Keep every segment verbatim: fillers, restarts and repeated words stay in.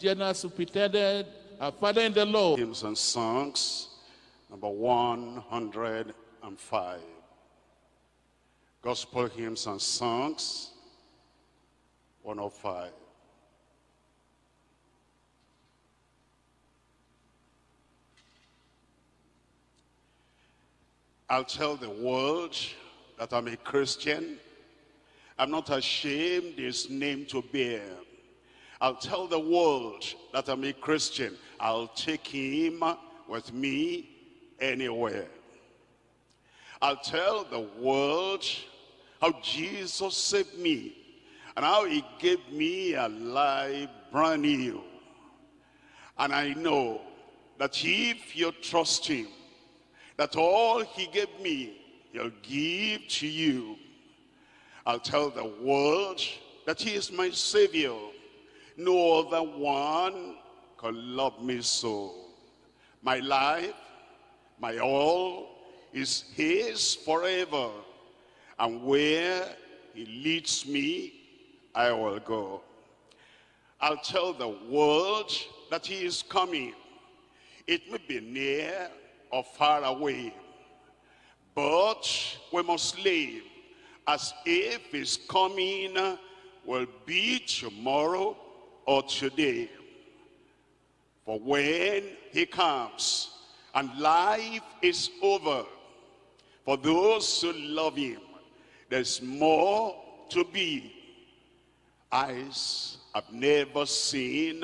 General Superintendent, our Father in the Lord. Hymns and Songs, number one hundred five. Gospel Hymns and Songs, one oh five. I'll tell the world that I'm a Christian. I'm not ashamed his name to bear. I'll tell the world that I'm a Christian. I'll take him with me anywhere. I'll tell the world how Jesus saved me and how he gave me a life brand new. And I know that if you trust him, that all he gave me, he'll give to you. I'll tell the world that he is my Savior. No other one could love me so. My life, my all is his forever. And where he leads me, I will go. I'll tell the world that he is coming. It may be near or far away, but we must live as if his coming will be tomorrow or today. For when he comes and life is over, for those who love him, there's more to be. Eyes have never seen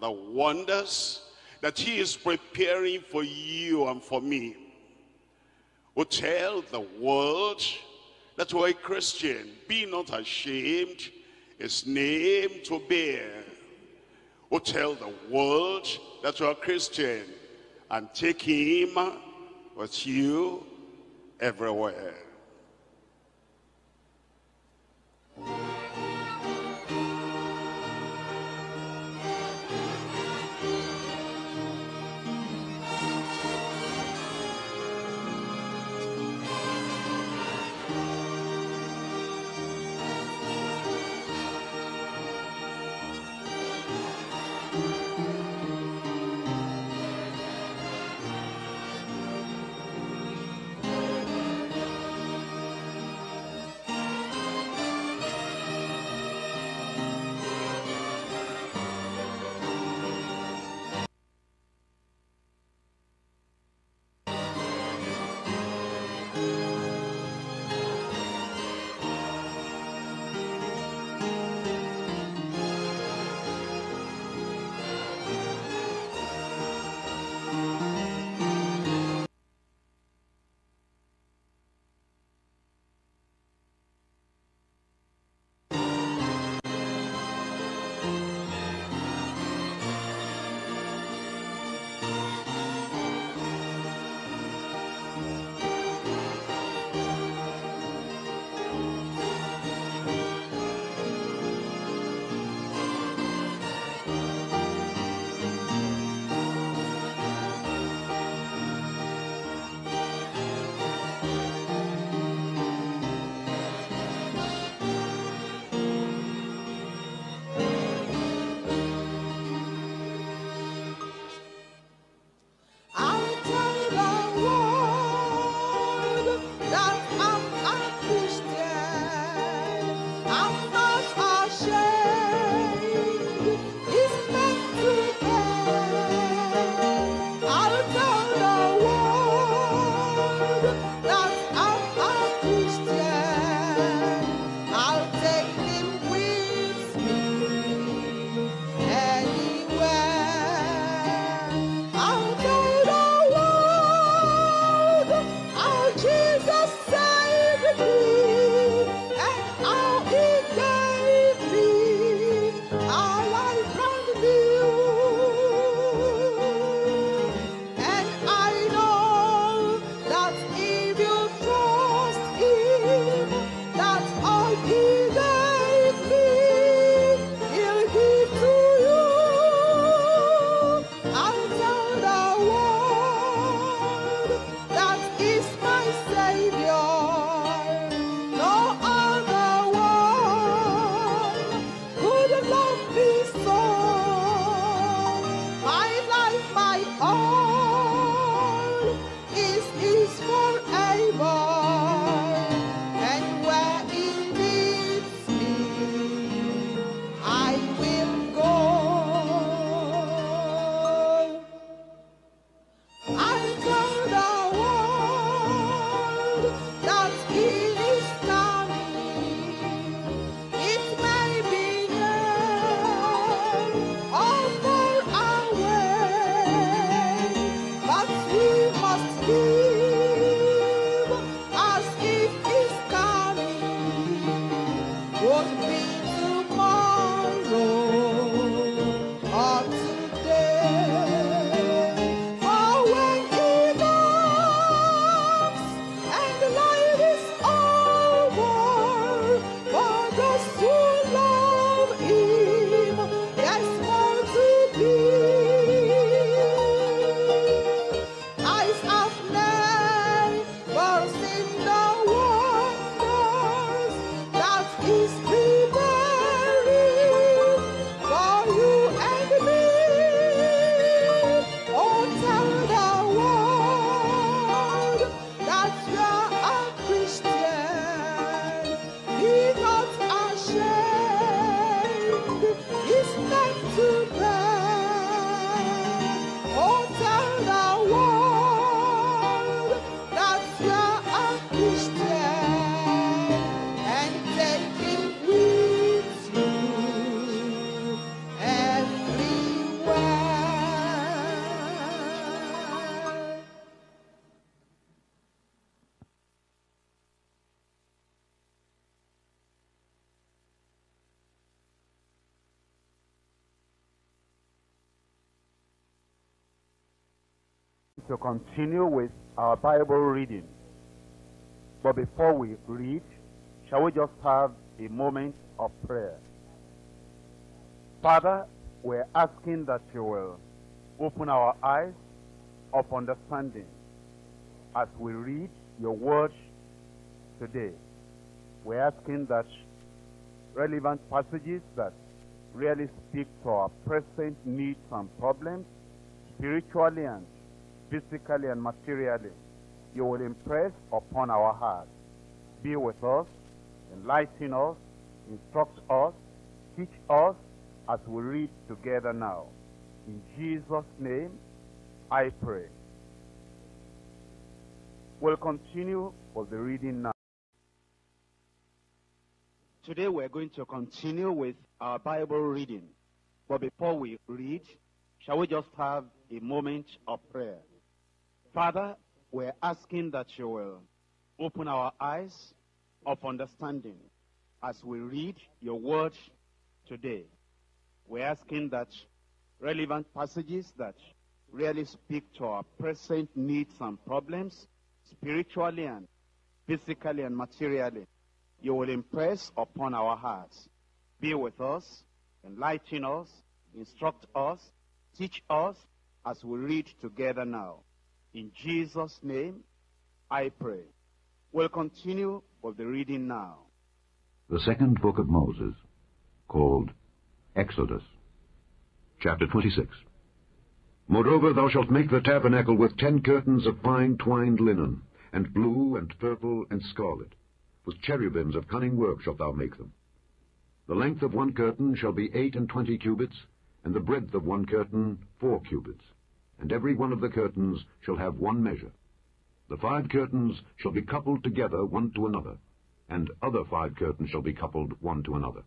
the wonders that he is preparing for you and for me. Who tell the world that we're a Christian, be not ashamed his name to bear. Who tell the world that you're a Christian and take him with you everywhere. to continue with our Bible reading. But before we read, shall we just have a moment of prayer? Father, we're asking that you will open our eyes of understanding as we read your word today. We're asking that relevant passages that really speak to our present needs and problems, spiritually and physically and materially, you will impress upon our hearts. Be with us, enlighten us, instruct us, teach us as we read together now. In Jesus' name, I pray. We'll continue with the reading now. Today we're going to continue with our Bible reading. But before we read, shall we just have a moment of prayer? Father, we're asking that you will open our eyes of understanding as we read your word today. We're asking that relevant passages that really speak to our present needs and problems, spiritually and physically and materially, you will impress upon our hearts. Be with us, enlighten us, instruct us, teach us as we read together now. In Jesus' name, I pray. We'll continue with the reading now. The second book of Moses, called Exodus, chapter twenty-six. Moreover, thou shalt make the tabernacle with ten curtains of fine twined linen, and blue, and purple, and scarlet. With cherubims of cunning work shalt thou make them. The length of one curtain shall be eight and twenty cubits, and the breadth of one curtain four cubits. And every one of the curtains shall have one measure. The five curtains shall be coupled together one to another, and other five curtains shall be coupled one to another.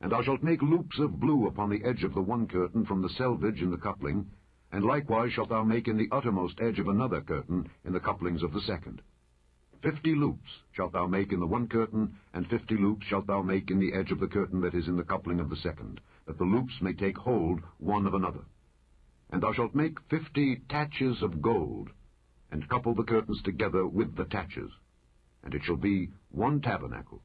And thou shalt make loops of blue upon the edge of the one curtain from the selvage in the coupling, and likewise shalt thou make in the uttermost edge of another curtain in the couplings of the second. Fifty loops shalt thou make in the one curtain, and fifty loops shalt thou make in the edge of the curtain that is in the coupling of the second, that the loops may take hold one of another. And thou shalt make fifty tatches of gold, and couple the curtains together with the tatches, and it shall be one tabernacle.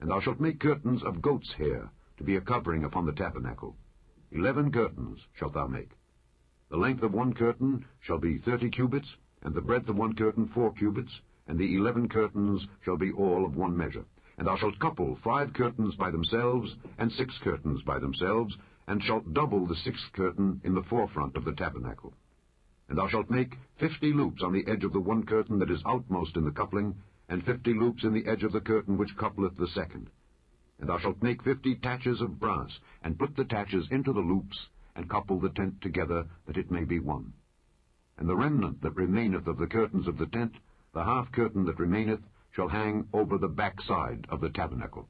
And thou shalt make curtains of goat's hair, to be a covering upon the tabernacle. Eleven curtains shalt thou make. The length of one curtain shall be thirty cubits, and the breadth of one curtain four cubits, and the eleven curtains shall be all of one measure. And thou shalt couple five curtains by themselves, and six curtains by themselves, and shalt double the sixth curtain in the forefront of the tabernacle. And thou shalt make fifty loops on the edge of the one curtain that is outmost in the coupling, and fifty loops in the edge of the curtain which coupleth the second. And thou shalt make fifty tatches of brass, and put the tatches into the loops, and couple the tent together, that it may be one. And the remnant that remaineth of the curtains of the tent, the half curtain that remaineth, shall hang over the back side of the tabernacle.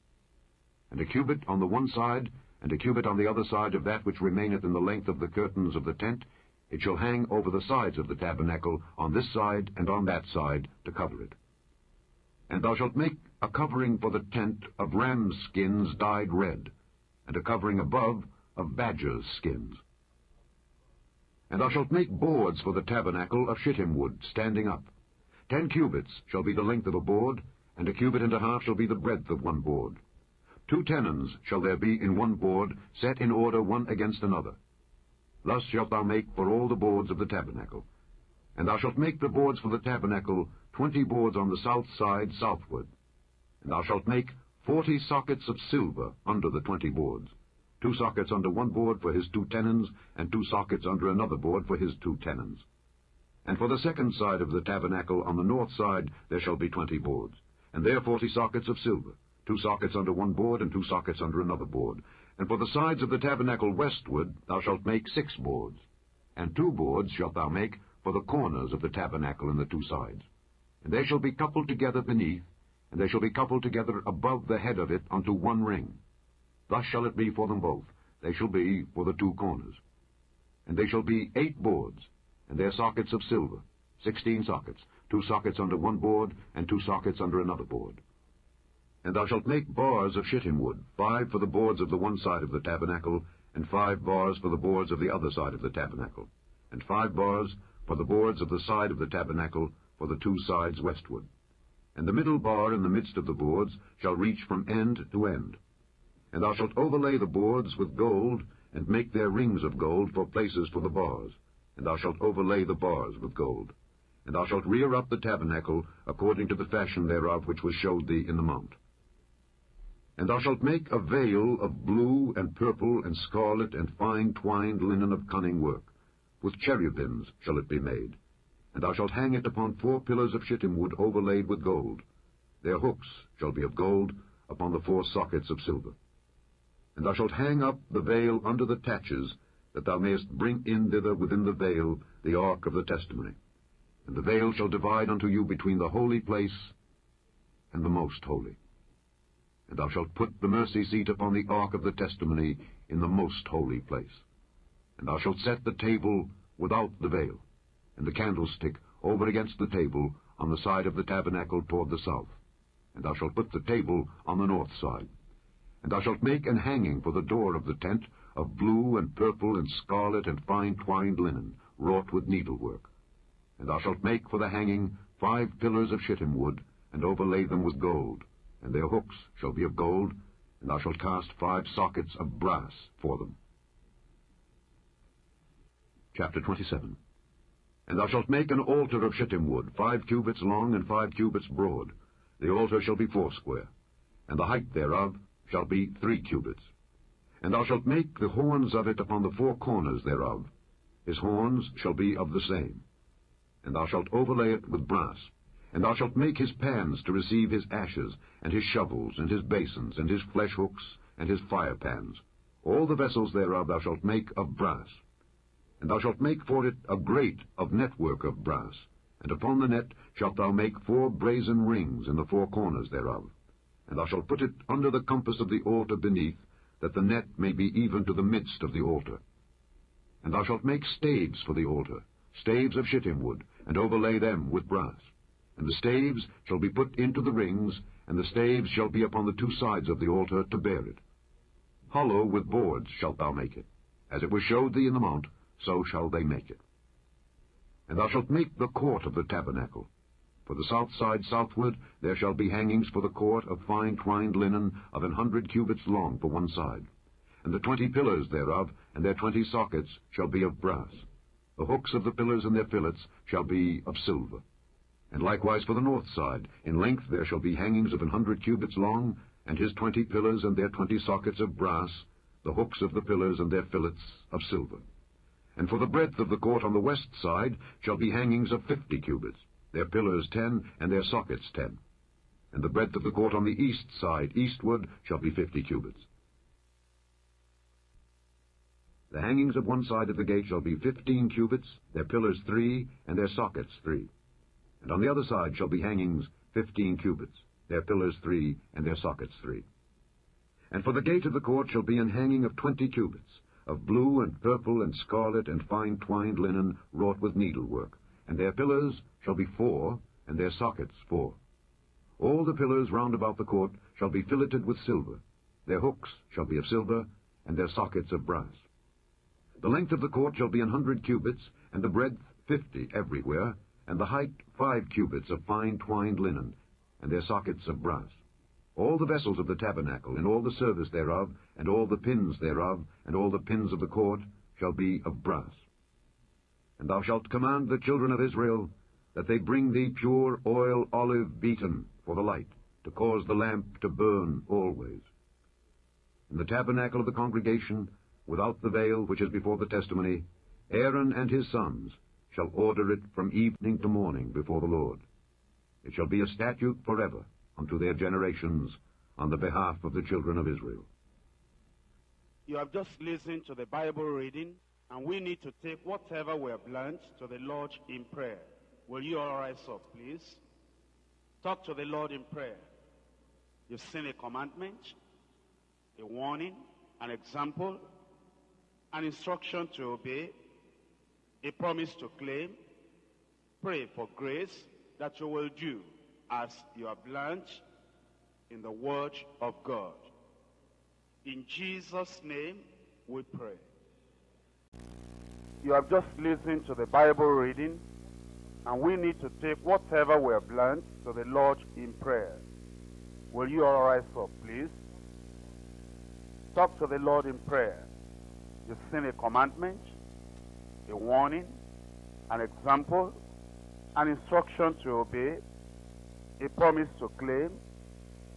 And a cubit on the one side, and a cubit on the other side of that which remaineth in the length of the curtains of the tent, it shall hang over the sides of the tabernacle, on this side and on that side, to cover it. And thou shalt make a covering for the tent of ram's skins dyed red, and a covering above of badger's skins. And thou shalt make boards for the tabernacle of shittim wood, standing up. Ten cubits shall be the length of a board, and a cubit and a half shall be the breadth of one board. Two tenons shall there be in one board, set in order one against another. Thus shalt thou make for all the boards of the tabernacle. And thou shalt make the boards for the tabernacle twenty boards on the south side southward. And thou shalt make forty sockets of silver under the twenty boards. Two sockets under one board for his two tenons, and two sockets under another board for his two tenons. And for the second side of the tabernacle on the north side there shall be twenty boards, and there forty sockets of silver, two sockets under one board, and two sockets under another board. And for the sides of the tabernacle westward thou shalt make six boards, and two boards shalt thou make for the corners of the tabernacle in the two sides. And they shall be coupled together beneath, and they shall be coupled together above the head of it unto one ring. Thus shall it be for them both, they shall be for the two corners. And they shall be eight boards, and their sockets of silver, sixteen sockets, two sockets under one board, and two sockets under another board. And thou shalt make bars of shittim wood, five for the boards of the one side of the tabernacle, and five bars for the boards of the other side of the tabernacle, and five bars for the boards of the side of the tabernacle for the two sides westward. And the middle bar in the midst of the boards shall reach from end to end. And thou shalt overlay the boards with gold, and make their rings of gold for places for the bars. And thou shalt overlay the bars with gold. And thou shalt rear up the tabernacle according to the fashion thereof which was showed thee in the mount. And thou shalt make a veil of blue and purple and scarlet and fine twined linen of cunning work. With cherubims shall it be made. And thou shalt hang it upon four pillars of shittim wood overlaid with gold. Their hooks shall be of gold upon the four sockets of silver. And thou shalt hang up the veil under the tatches, that thou mayest bring in thither within the veil the ark of the testimony. And the veil shall divide unto you between the holy place and the most holy. And thou shalt put the mercy seat upon the ark of the testimony in the most holy place. And thou shalt set the table without the veil, and the candlestick over against the table on the side of the tabernacle toward the south. And thou shalt put the table on the north side. And thou shalt make an hanging for the door of the tent of blue and purple and scarlet and fine twined linen, wrought with needlework. And thou shalt make for the hanging five pillars of shittim wood, and overlay them with gold. And their hooks shall be of gold, and thou shalt cast five sockets of brass for them. Chapter twenty-seven. And thou shalt make an altar of shittim wood, five cubits long and five cubits broad. The altar shall be foursquare, and the height thereof shall be three cubits. And thou shalt make the horns of it upon the four corners thereof. His horns shall be of the same. And thou shalt overlay it with brass. And thou shalt make his pans to receive his ashes, and his shovels, and his basins, and his flesh hooks, and his fire pans. All the vessels thereof thou shalt make of brass. And thou shalt make for it a grate of network of brass. And upon the net shalt thou make four brazen rings in the four corners thereof. And thou shalt put it under the compass of the altar beneath, that the net may be even to the midst of the altar. And thou shalt make staves for the altar, staves of shittim wood, and overlay them with brass. And the staves shall be put into the rings, and the staves shall be upon the two sides of the altar to bear it. Hollow with boards shalt thou make it. As it was showed thee in the mount, so shall they make it. And thou shalt make the court of the tabernacle. For the south side southward there shall be hangings for the court of fine twined linen of an hundred cubits long for one side. And the twenty pillars thereof, and their twenty sockets, shall be of brass. The hooks of the pillars and their fillets shall be of silver. And likewise for the north side, in length there shall be hangings of an hundred cubits long, and his twenty pillars and their twenty sockets of brass, the hooks of the pillars and their fillets of silver. And for the breadth of the court on the west side shall be hangings of fifty cubits, their pillars ten, and their sockets ten. And the breadth of the court on the east side, eastward, shall be fifty cubits. The hangings of one side of the gate shall be fifteen cubits, their pillars three, and their sockets three. And on the other side shall be hangings fifteen cubits, their pillars three, and their sockets three. And for the gate of the court shall be an hanging of twenty cubits, of blue and purple and scarlet and fine twined linen wrought with needlework, and their pillars shall be four, and their sockets four. All the pillars round about the court shall be filleted with silver. Their hooks shall be of silver, and their sockets of brass. The length of the court shall be an hundred cubits, and the breadth fifty everywhere, and the height five cubits of fine twined linen, and their sockets of brass. All the vessels of the tabernacle, and all the service thereof, and all the pins thereof, and all the pins of the court, shall be of brass. And thou shalt command the children of Israel that they bring thee pure oil olive beaten for the light, to cause the lamp to burn always. In the tabernacle of the congregation, without the veil which is before the testimony, Aaron and his sons shall order it from evening to morning before the Lord. It shall be a statute forever unto their generations on the behalf of the children of Israel. You have just listened to the Bible reading, and we need to take whatever we have learned to the Lord in prayer. Will you all rise up, please? Talk to the Lord in prayer. You've seen a commandment, a warning, an example, an instruction to obey, a promise to claim. Pray for grace that you will do as you have learned in the Word of God. In Jesus' name we pray. you have just listened to the Bible reading, and we need to take whatever we have learned to the Lord in prayer. Will you all rise up, please? Talk to the Lord in prayer. You've seen a commandment, a warning, an example, an instruction to obey, a promise to claim.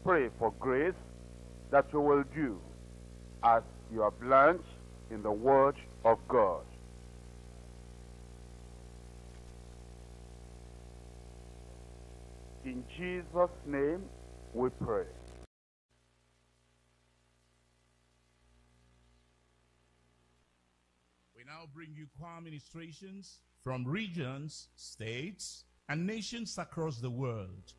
Pray for grace that you will do as you have learned in the Word of God. In Jesus' name we pray. We now bring you choir ministrations from regions, states, and nations across the world.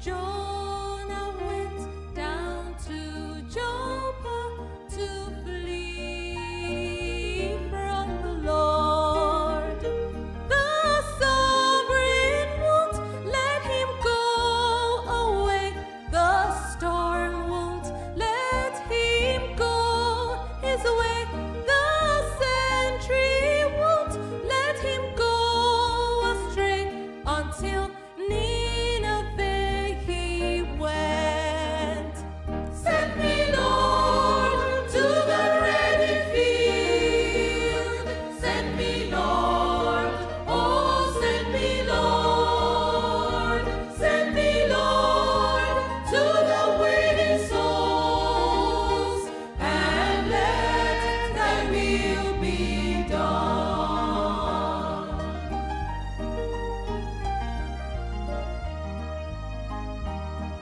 Joy.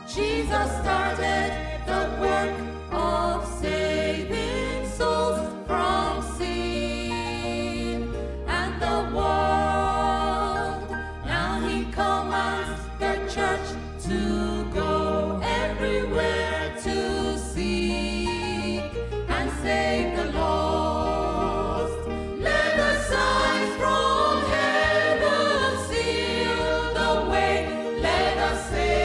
Jesus started the work of saving souls from sin and the world. Now he commands the church to go everywhere to seek and save the lost. Let the signs from heaven seal the way. Let us save.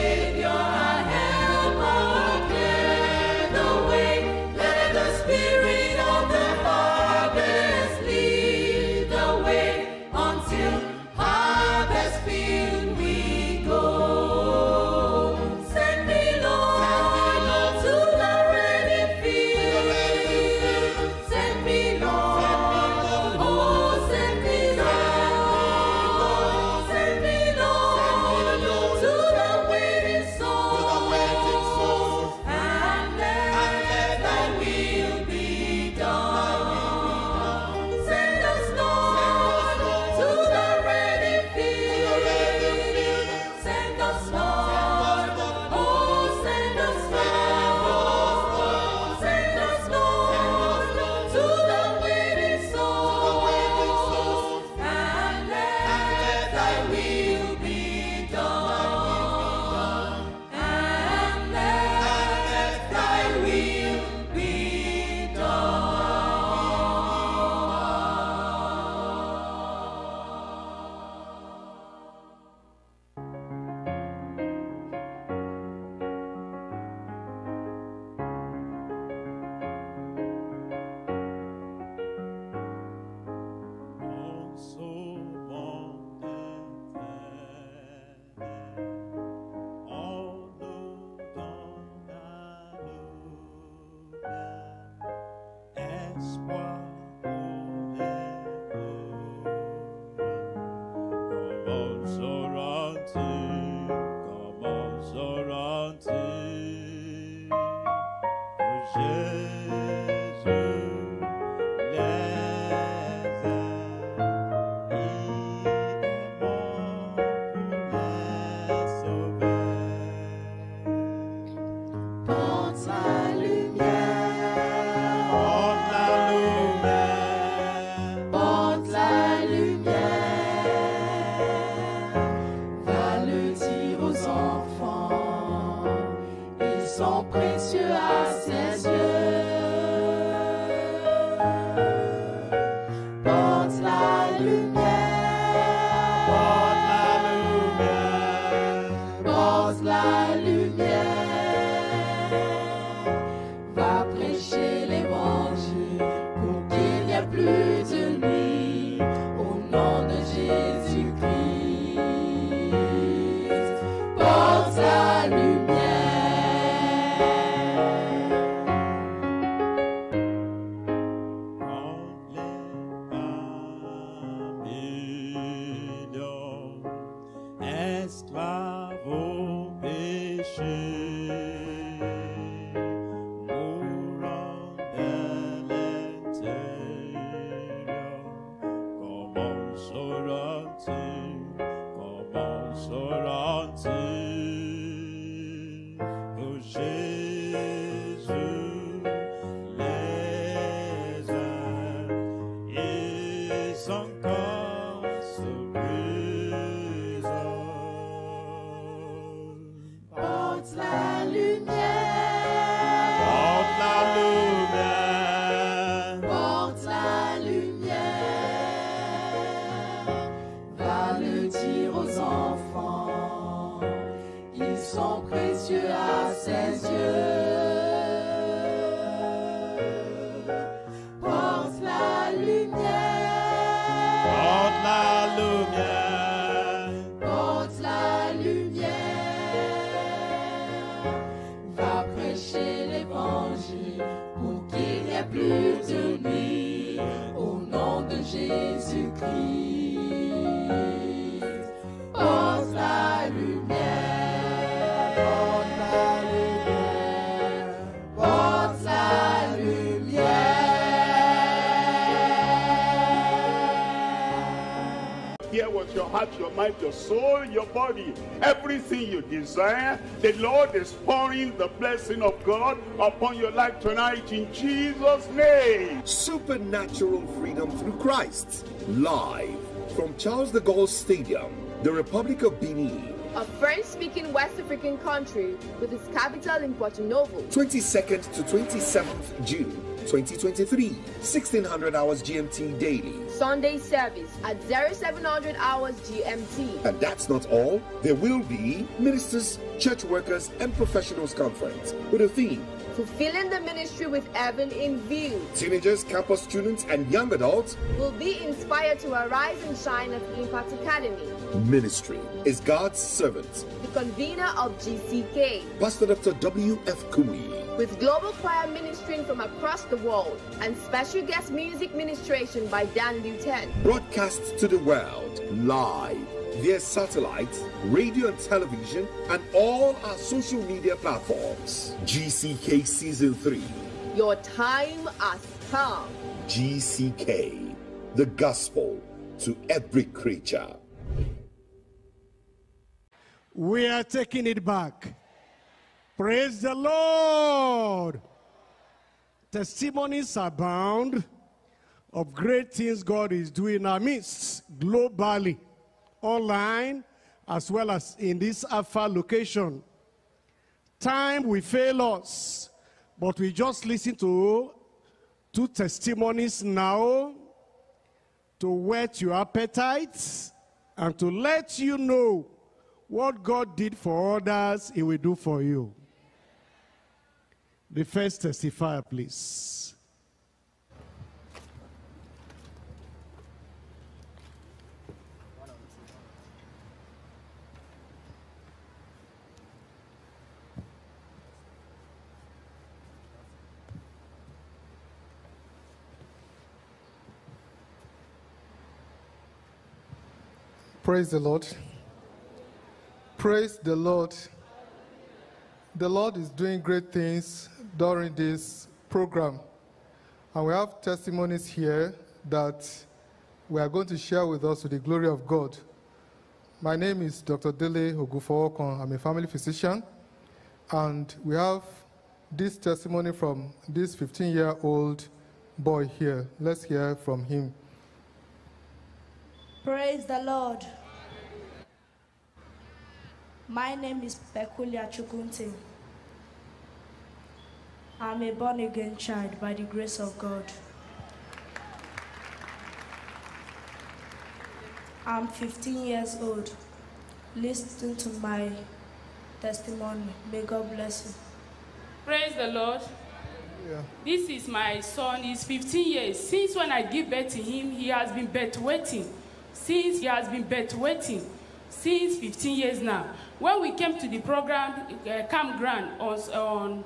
heart, your mind, your soul, your body, everything you desire. The Lord is pouring the blessing of God upon your life tonight in Jesus' name. Supernatural freedom through Christ. Live from Charles de Gaulle Stadium, the Republic of Benin, a French-speaking West African country with its capital in Porto Novo, twenty-second to twenty-seventh June twenty twenty-three, sixteen hundred hours G M T daily. Sunday service at seven hundred hours G M T. And that's not all. There will be ministers, church workers, and professionals conference with a theme: Fulfilling the Ministry with Heaven in View. Teenagers, campus students, and young adults will be inspired to arise and shine at Impact Academy. Ministry is God's servant. The convener of G C K, Pastor Doctor W F Kumuyi, with global choir ministering from across the world, and special guest music ministration by Dan Luten. Broadcast to the world live via satellite, radio and television, and all our social media platforms. G C K Season three. Your time has come. G C K, the gospel to every creature. We are taking it back. Praise the Lord. Testimonies abound of great things God is doing in our midst globally, online, as well as in this Alpha location. Time will fail us, but we just listen to two testimonies now to whet your appetites and to let you know what God did for others, He will do for you. The first testifier, please. Praise the Lord. Praise the Lord. The Lord is doing great things during this program. And we have testimonies here that we are going to share with us to the glory of God. My name is Doctor Dele Ogufawokun. I'm a family physician. And we have this testimony from this fifteen-year-old boy here. Let's hear from him. Praise the Lord. My name is Peculia Chukunte. I'm a born-again child by the grace of God. I'm fifteen years old. Listen to my testimony. May God bless you. Praise the Lord. Yeah. This is my son. He's fifteen years. Since when I give birth to him, he has been bedwetting. Since he has been bedwetting. Since fifteen years now. When we came to the program, uh, campground on, on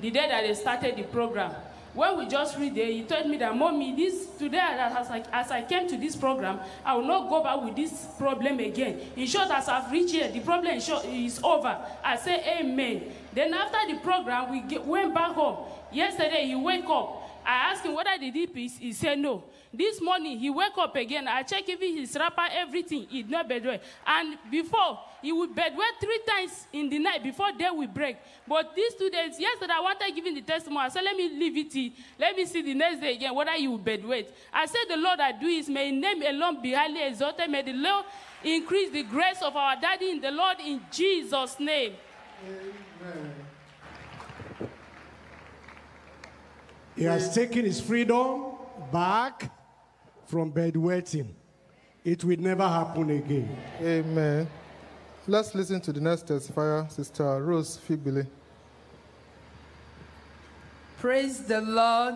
the day that they started the program, when we just read there, he told me that, Mommy, this, today as I, as I came to this program, I will not go back with this problem again. In short, as I've reached here, the problem is over. I said, Amen. Then after the program, we get, went back home. Yesterday, he woke up. I asked him whether the deep is, he said no. This morning, he woke up again. I checked even his wrapper, everything. He did not bedwet. And before, he would bedwet three times in the night before day will break. But these two days, yesterday, I wanted giving the testimony. I said, let me leave it here. Let me see the next day again whether you will bedwet. I said, the Lord that do is, may His name alone be highly exalted. May the Lord increase the grace of our daddy in the Lord in Jesus' name. Amen. He has taken his freedom back from bedwetting. It will never happen again. Amen. Let's listen to the next testifier, Sister Rose Figbele. Praise the Lord.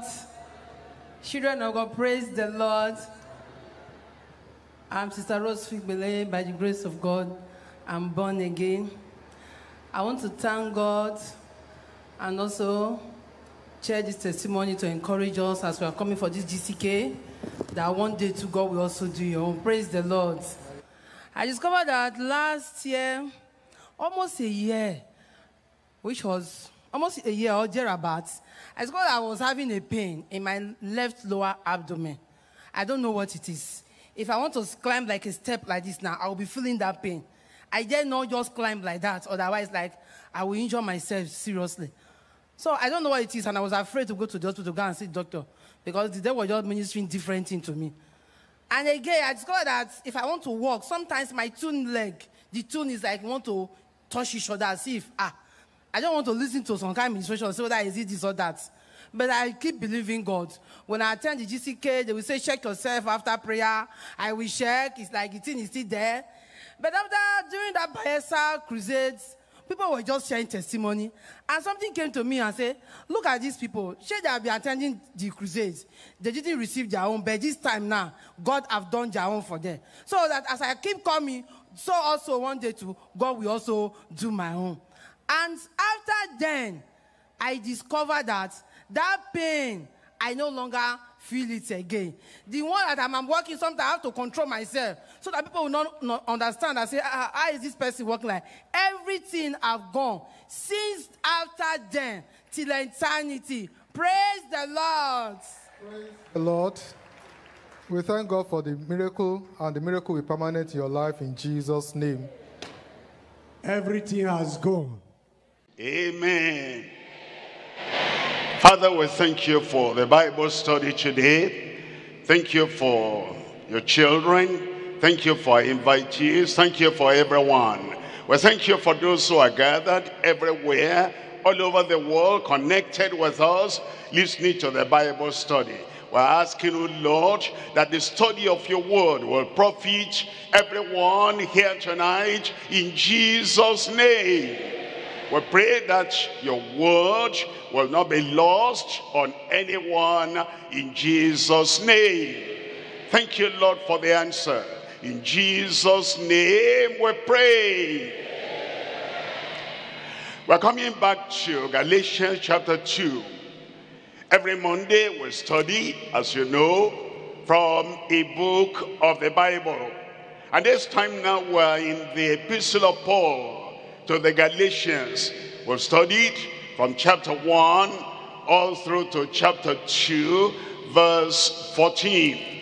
Children of God, praise the Lord. I'm Sister Rose Figbele. By the grace of God, I'm born again. I want to thank God and also share this testimony to encourage us as we are coming for this G C K, that one day to God will also do your own. Praise the Lord. I discovered that last year, almost a year, which was almost a year or thereabouts, I discovered I was having a pain in my left lower abdomen. I don't know what it is. If I want to climb like a step like this now, I'll be feeling that pain. I dare not just climb like that, otherwise, like, I will injure myself seriously. So I don't know what it is, and I was afraid to go to the hospital to go and see the doctor, because they were just ministering different things to me. And again, I discovered that if I want to walk, sometimes my tune leg, the tune is like, want to touch each other, as if, ah, I don't want to listen to some kind of instruction, so that is it, this or that. But I keep believing God. When I attend the G C K, they will say, check yourself after prayer. I will check. It's like, the thing is still there. But after, during that Bayelsa crusades, people were just sharing testimony. And something came to me and said, look at these people. Sure, they have been attending the crusades. They didn't receive their own. But this time now, God have done their own for them. So that as I keep coming, so also one day too, God will also do my own. And after then, I discovered that that pain, I no longer feel it again. The one that I'm, I'm working, sometimes I have to control myself so that people will not, not understand and say, ah, how is this person working like? Everything I've gone since after then till eternity. Praise the Lord. Praise the Lord. We thank God for the miracle, and the miracle will permanent in your life in Jesus' name. Everything has gone. Amen. Father, we thank you for the Bible study today. Thank you for your children. Thank you for our invitees. Thank you for everyone. We thank you for those who are gathered everywhere, all over the world, connected with us, listening to the Bible study. We're asking you, Lord, that the study of your word will profit everyone here tonight in Jesus' name. We pray that your word will not be lost on anyone in Jesus' name. Thank you, Lord, for the answer. In Jesus' name we pray. Amen. We're coming back to Galatians chapter two. Every Monday we study, as you know, from a book of the Bible. And this time now we're in the epistle of Paul to the Galatians. We've studied from chapter one all through to chapter two, verse fourteen.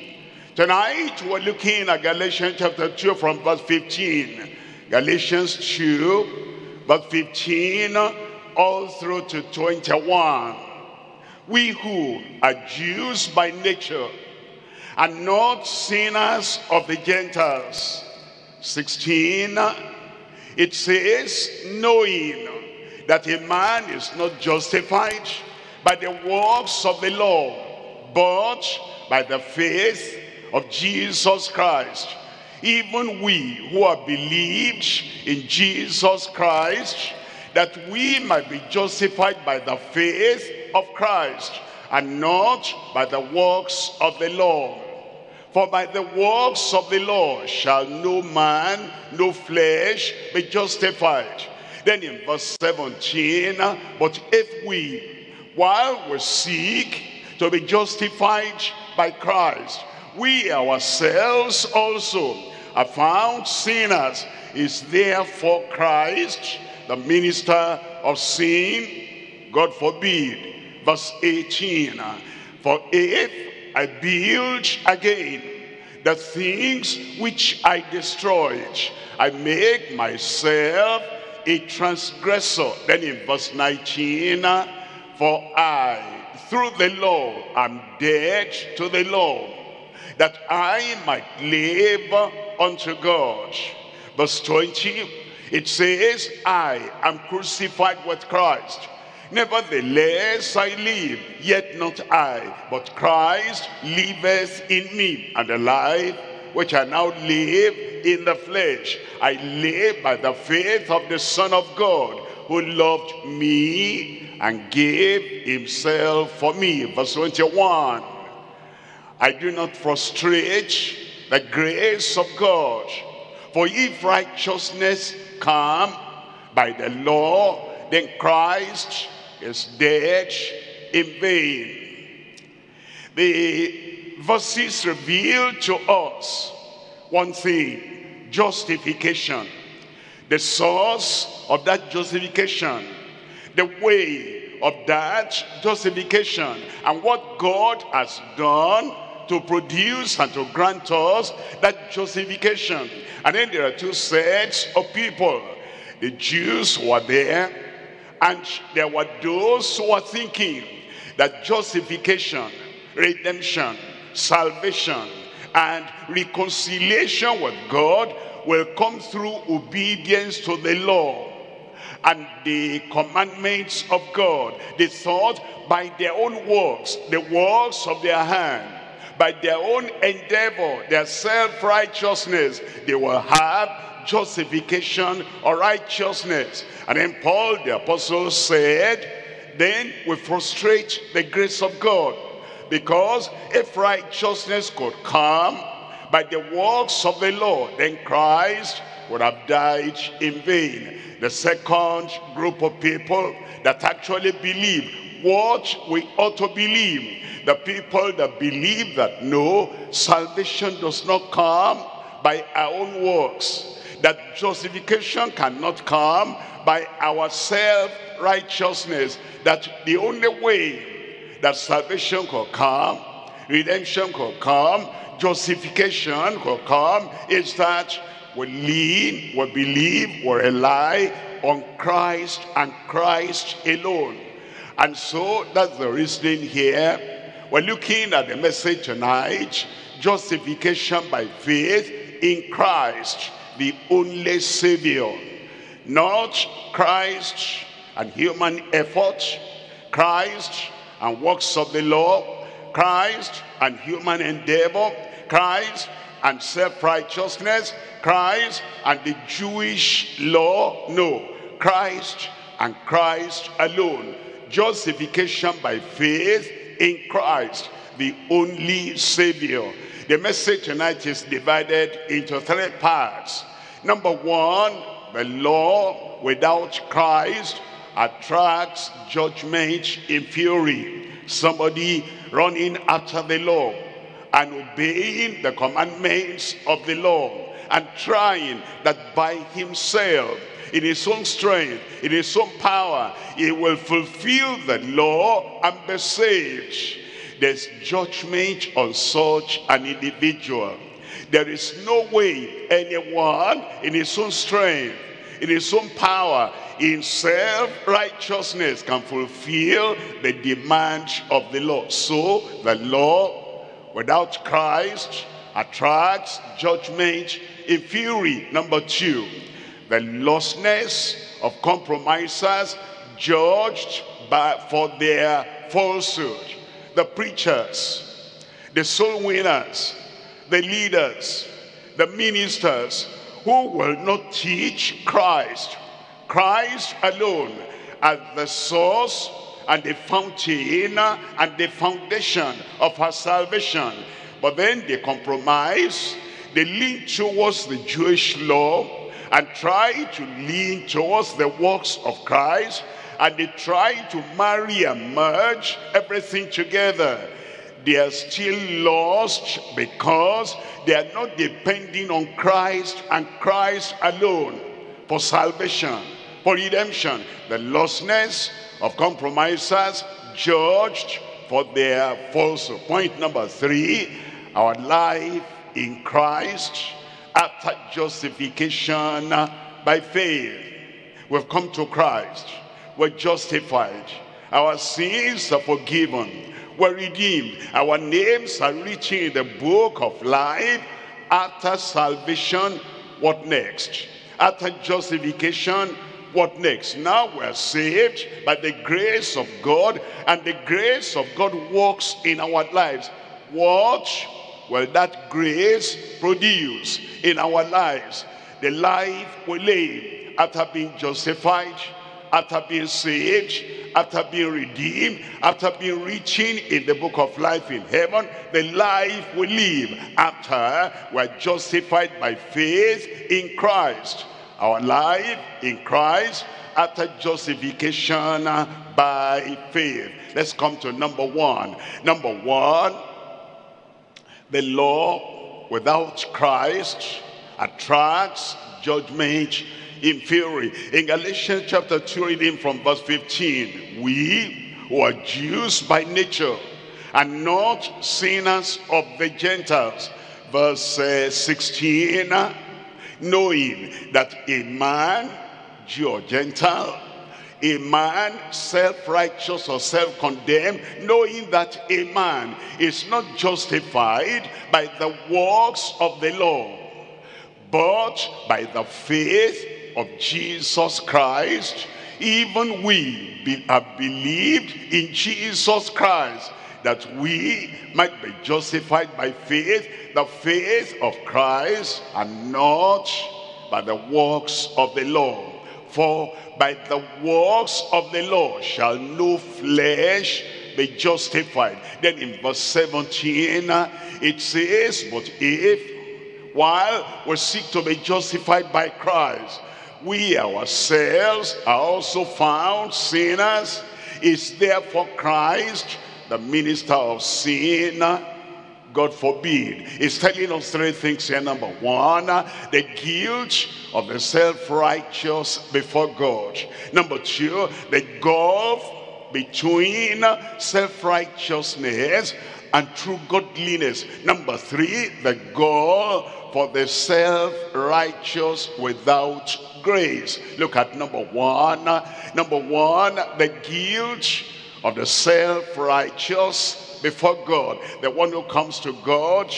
Tonight, we're looking at Galatians chapter two from verse fifteen. Galatians two, verse fifteen, all through to twenty-one. We who are Jews by nature are not sinners of the Gentiles. sixteen, it says, knowing that a man is not justified by the works of the law, but by the faith of Jesus Christ. Even we who are believed in Jesus Christ, that we might be justified by the faith of Christ, and not by the works of the law. For by the works of the law shall no man, no flesh be justified. Then in verse seventeen, but if we, while we seek to be justified by Christ, we ourselves also are found sinners, is therefore Christ the minister of sin? God forbid. Verse eighteen, for if I build again the things which I destroyed, I make myself a transgressor. Then in verse nineteen, for I, through the law, am dead to the law, that I might live unto God. Verse twenty, it says, I am crucified with Christ. Nevertheless I live, yet not I, but Christ liveth in me. And the life which I now live in the flesh, I live by the faith of the Son of God, who loved me and gave himself for me. Verse twenty-one, I do not frustrate the grace of God, for if righteousness come by the law, then Christ is dead in vain. The verses reveal to us one thing: justification. The source of that justification, the way of that justification, and what God has done to produce and to grant us that justification. And then there are two sets of people. The Jews were there, and there were those who were thinking that justification, redemption, salvation, and reconciliation with God will come through obedience to the law and the commandments of God. They thought by their own works, the works of their hand, by their own endeavor, their self-righteousness, they will have justification or righteousness. And then Paul the apostle said, then we frustrate the grace of God, because if righteousness could come by the works of the law, then Christ would have died in vain. The second group of people that actually believe what we ought to believe, the people that believe that no, salvation does not come by our own works, that justification cannot come by our self-righteousness, that the only way that salvation could come, redemption could come, justification could come, is that we lean, we believe, we rely on Christ and Christ alone. And so that's the reasoning here. We're looking at the message tonight, justification by faith in Christ, the only Savior. Not Christ and human effort, Christ and works of the law, Christ and human endeavor, Christ and self-righteousness, Christ and the Jewish law. No, Christ and Christ alone. Justification by faith in Christ, the only Savior. The message tonight is divided into three parts. Number one, the law without Christ attracts judgment in fury. Somebody running after the law and obeying the commandments of the law and trying that by himself, in his own strength, in his own power, he will fulfill the law and be saved. There's judgment on such an individual. There is no way anyone in his own strength, in his own power, in self-righteousness can fulfill the demand of the law. So the law without Christ attracts judgment in fury. Number two, the lostness of compromisers judged by, for their falsehood. The preachers, the soul winners, the leaders, the ministers who will not teach Christ, Christ alone as the source and the fountain and the foundation of our salvation. But then they compromise, they lean towards the Jewish law and try to lean towards the works of Christ, and they try to marry and merge everything together. They are still lost because they are not depending on Christ and Christ alone for salvation, for redemption. The lostness of compromisers judged for their falsehood. Point number three, our life in Christ after justification by faith. We've come to Christ, we're justified, our sins are forgiven, we're redeemed, our names are written in the book of life. After salvation, what next? After justification, what next? Now we're saved by the grace of God, and the grace of God works in our lives. What will that grace produce in our lives? The life we live after being justified, after being saved, after being redeemed, after being written in the book of life in heaven. The life we live after we're justified by faith in Christ. Our life in Christ after justification by faith. Let's come to number one. Number one, the law without Christ attracts judgment in fury. In Galatians chapter two, reading from verse fifteen, we who are Jews by nature and not sinners of the Gentiles. Verse uh, sixteen, knowing that a man, Jew or Gentile, a man self-righteous or self-condemned, knowing that a man is not justified by the works of the law, but by the faith of Jesus Christ, even we be, have believed in Jesus Christ, that we might be justified by faith, the faith of Christ, and not by the works of the law. For by the works of the law shall no flesh be justified. Then in verse seventeen, it says, but if, while we seek to be justified by Christ, we ourselves are also found sinners, is therefore Christ the minister of sin? God forbid. It's telling us three things here. Number one, the guilt of the self-righteous before God. Number two, the gulf between self-righteousness and true godliness. Number three, the goal for the self-righteous without grace. Look at number one. Number one, the guilt of the self-righteous before God. The one who comes to God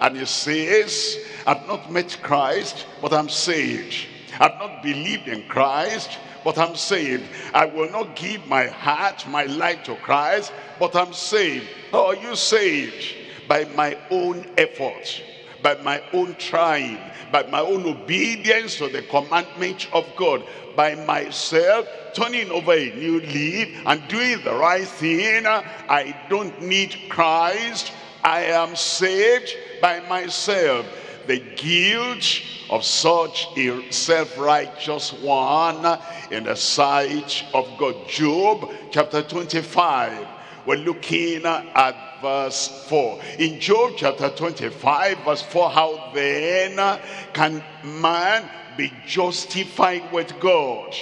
and he says, I've not met Christ, but I'm saved. I've not believed in Christ, but I'm saved. I will not give my heart, my life to Christ, but I'm saved. How are you saved? By my own effort, by my own trying, by my own obedience to the commandment of God, by myself turning over a new leaf and doing the right thing. I don't need Christ. I am saved by myself. The guilt of such a self-righteous one in the sight of God. Job chapter twenty-five, we're looking at verse four. In Job chapter twenty-five, verse four, how then can man be justified with God?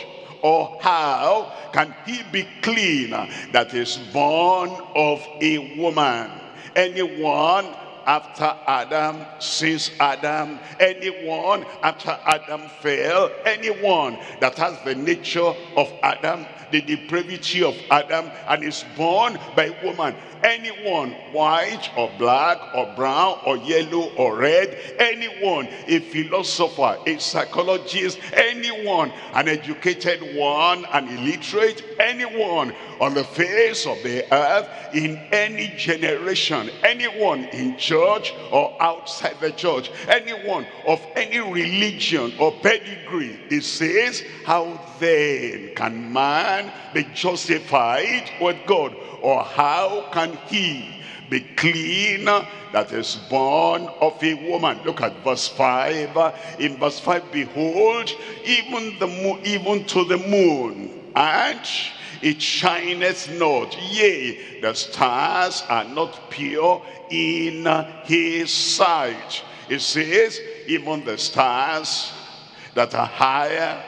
Or how can he be clean that is born of a woman? Anyone after Adam, since Adam, anyone after Adam fell, anyone that has the nature of Adam, the depravity of Adam, and is born by woman, anyone white or black or brown or yellow or red, anyone, a philosopher, a psychologist, anyone, an educated one, an illiterate, anyone on the face of the earth in any generation, anyone in church or outside the church, anyone of any religion or pedigree, it says, how then can man be justified with God? Or how can he be clean that is born of a woman? Look at verse five. In verse five, behold, even the moon, even to the moon, and it shineth not. Yea, the stars are not pure in his sight. It says, even the stars that are higher,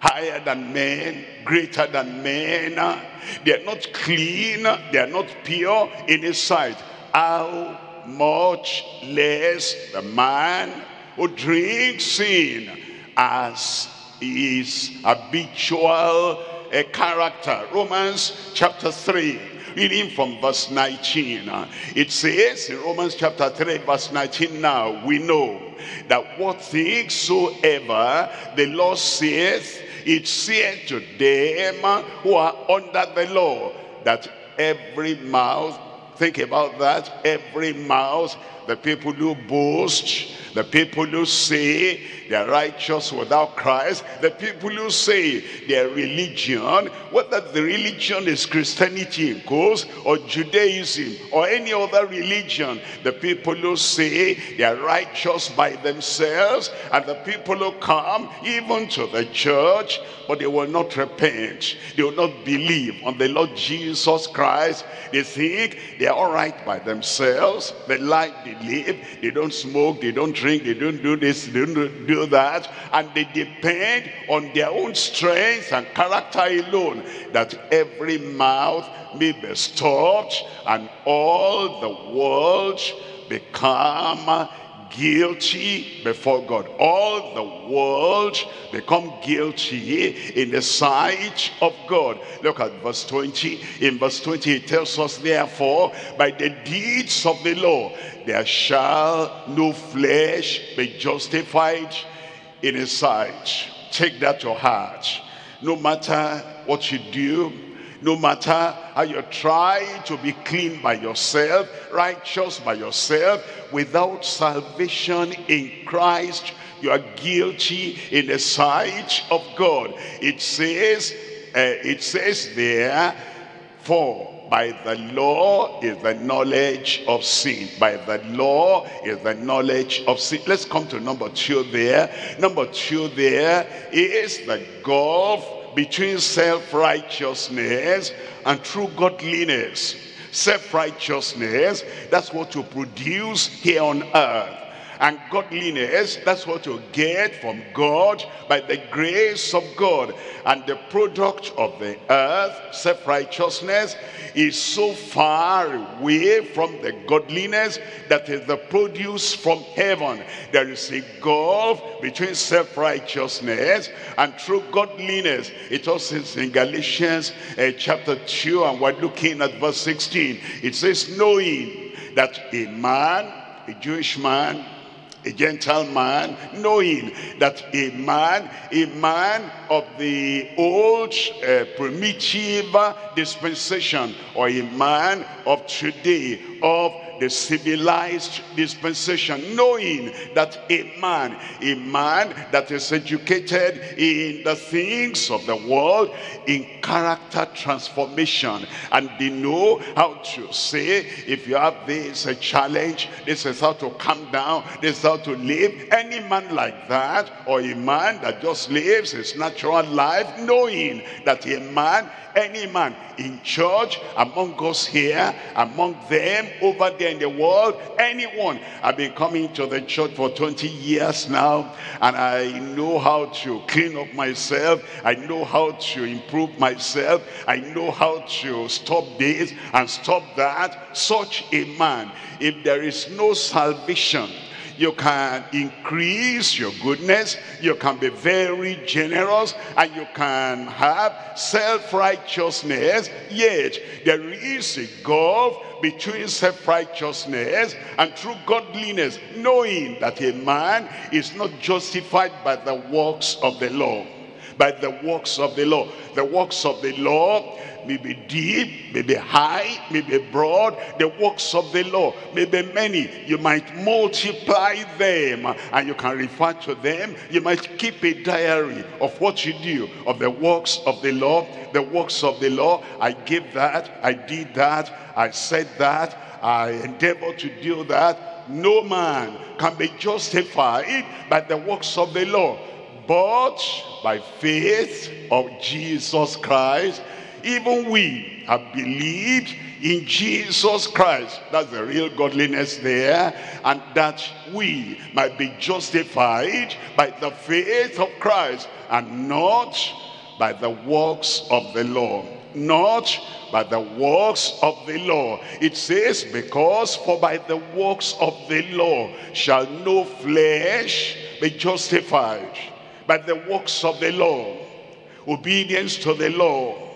higher than men, greater than men, they are not clean, they are not pure in his sight. How much less the man who drinks sin as his habitual uh, character. Romans chapter three, reading from verse nineteen. It says in Romans chapter three, verse nineteen, now we know that what things soever the law saith, it said to them who are under the law, that every mouth, think about that, every mouth, the people who boast, the people who say they're righteous without Christ, the people who say their religion, whether the religion is Christianity, of course, or Judaism, or any other religion, the people who say they're righteous by themselves, and the people who come even to the church, but they will not repent, they will not believe on the Lord Jesus Christ. They think they're all right by themselves, they like the they live, they don't smoke, they don't drink, they don't do this, they don't do that, and they depend on their own strength and character alone, that every mouth may be stopped and all the world become guilty before God. All the world become guilty in the sight of God. Look at verse twenty. In verse twenty it tells us, therefore by the deeds of the law there shall no flesh be justified in his sight. Take that to heart. No matter what you do, no matter how you try to be clean by yourself, righteous by yourself, without salvation in Christ, you are guilty in the sight of God. It says, uh, it says there, for by the law is the knowledge of sin. By the law is the knowledge of sin. Let's come to number two there. Number two there is the gulf between self-righteousness and true godliness. Self-righteousness, that's what you produce here on earth. And godliness, that's what you get from God by the grace of God. And the product of the earth, self-righteousness, is so far away from the godliness that is the produce from heaven. There is a gulf between self-righteousness and true godliness. It also says in Galatians uh, chapter two, and we're looking at verse sixteen. It says, knowing that a man, a Jewish man, a Gentile man, knowing that a man, a man of the old uh, primitive dispensation, or a man of today, of the civilized dispensation, knowing that a man, a man that is educated in the things of the world, in character transformation, and they know how to say, if you have this a challenge, this is how to calm down, this is how to live. Any man like that, or a man that just lives his natural life, knowing that a man, any man in church, among us here, among them, over there in the world, anyone. I've been coming to the church for twenty years now, and I know how to clean up myself. I know how to improve myself. I know how to stop this and stop that. Such a man, if there is no salvation, you can increase your goodness, you can be very generous, and you can have self-righteousness, yet there is a gulf between self-righteousness and true godliness, knowing that a man is not justified by the works of the law. By the works of the law. The works of the law may be deep, may be high, may be broad. The works of the law may be many. You might multiply them and you can refer to them. You might keep a diary of what you do, of the works of the law. The works of the law, I gave that, I did that, I said that, I endeavored to do that. No man can be justified by the works of the law, but by faith of Jesus Christ. Even we have believed in Jesus Christ. That's the real godliness there. And that we might be justified by the faith of Christ, and not by the works of the law. Not by the works of the law. It says, because for by the works of the law shall no flesh be justified. By the works of the law, obedience to the law,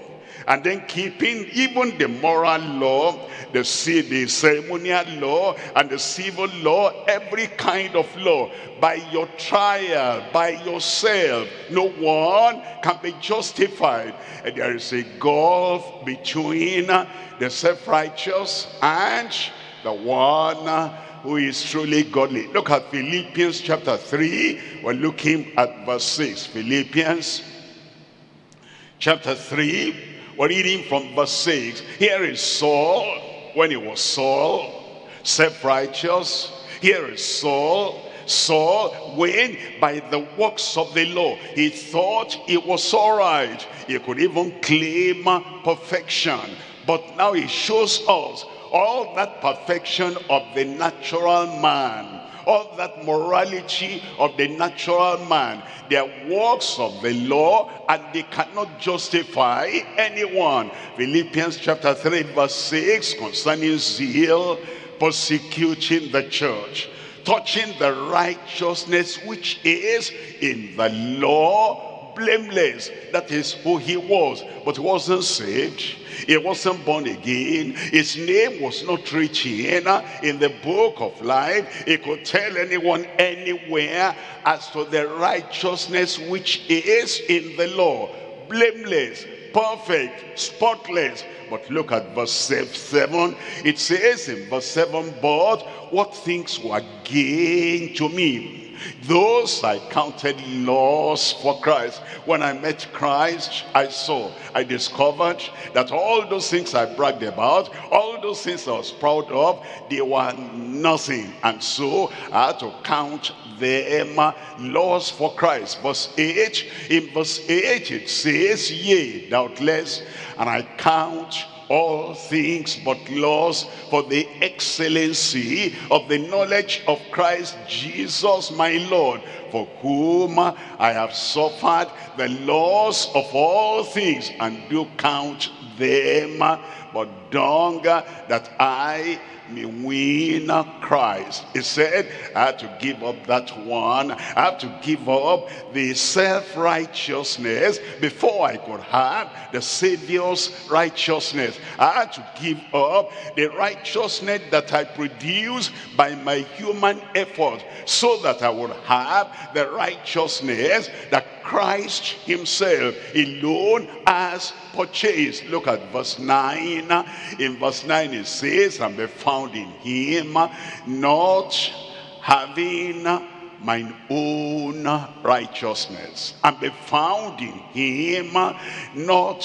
and then keeping even the moral law, the, the ceremonial law, and the civil law, every kind of law. By your trial, by yourself, no one can be justified. And there is a gulf between the self-righteous and the one who is truly godly. Look at Philippians chapter three. We're looking at verse six. Philippians chapter three. We're reading from verse six. Here is Saul, when he was Saul, self-righteous. Here is Saul, Saul, when by the works of the law he thought it was all right. He could even claim perfection. But now he shows us all that perfection of the natural man, all that morality of the natural man, their works of the law, and they cannot justify anyone. Philippians chapter three verse six, concerning zeal, persecuting the church, touching the righteousness which is in the law, blameless. That is who he was, but he wasn't saved. He wasn't born again. His name was not written in the book of life. He could tell anyone anywhere as to the righteousness which is in the law, blameless, perfect, spotless. But look at verse seven. It says in verse seven, but what things were gain to me, those I counted loss for Christ. When I met Christ, I saw, I discovered that all those things I bragged about, all those things I was proud of, they were nothing. And so I had to count them loss for Christ. Verse eight, in verse eight it says, yea, doubtless, and I count all things but loss for the excellency of the knowledge of Christ Jesus my Lord, for whom I have suffered the loss of all things, and do count them but dung, that I may win Christ. He said, I have to give up that one. I have to give up the self-righteousness before I could have the Savior's righteousness. I had to give up the righteousness that I produce by my human effort, so that I would have the righteousness that Christ himself alone has purchased. Look at verse nine. In verse nine it says, and be found in him, not having mine own righteousness. And be found in him, not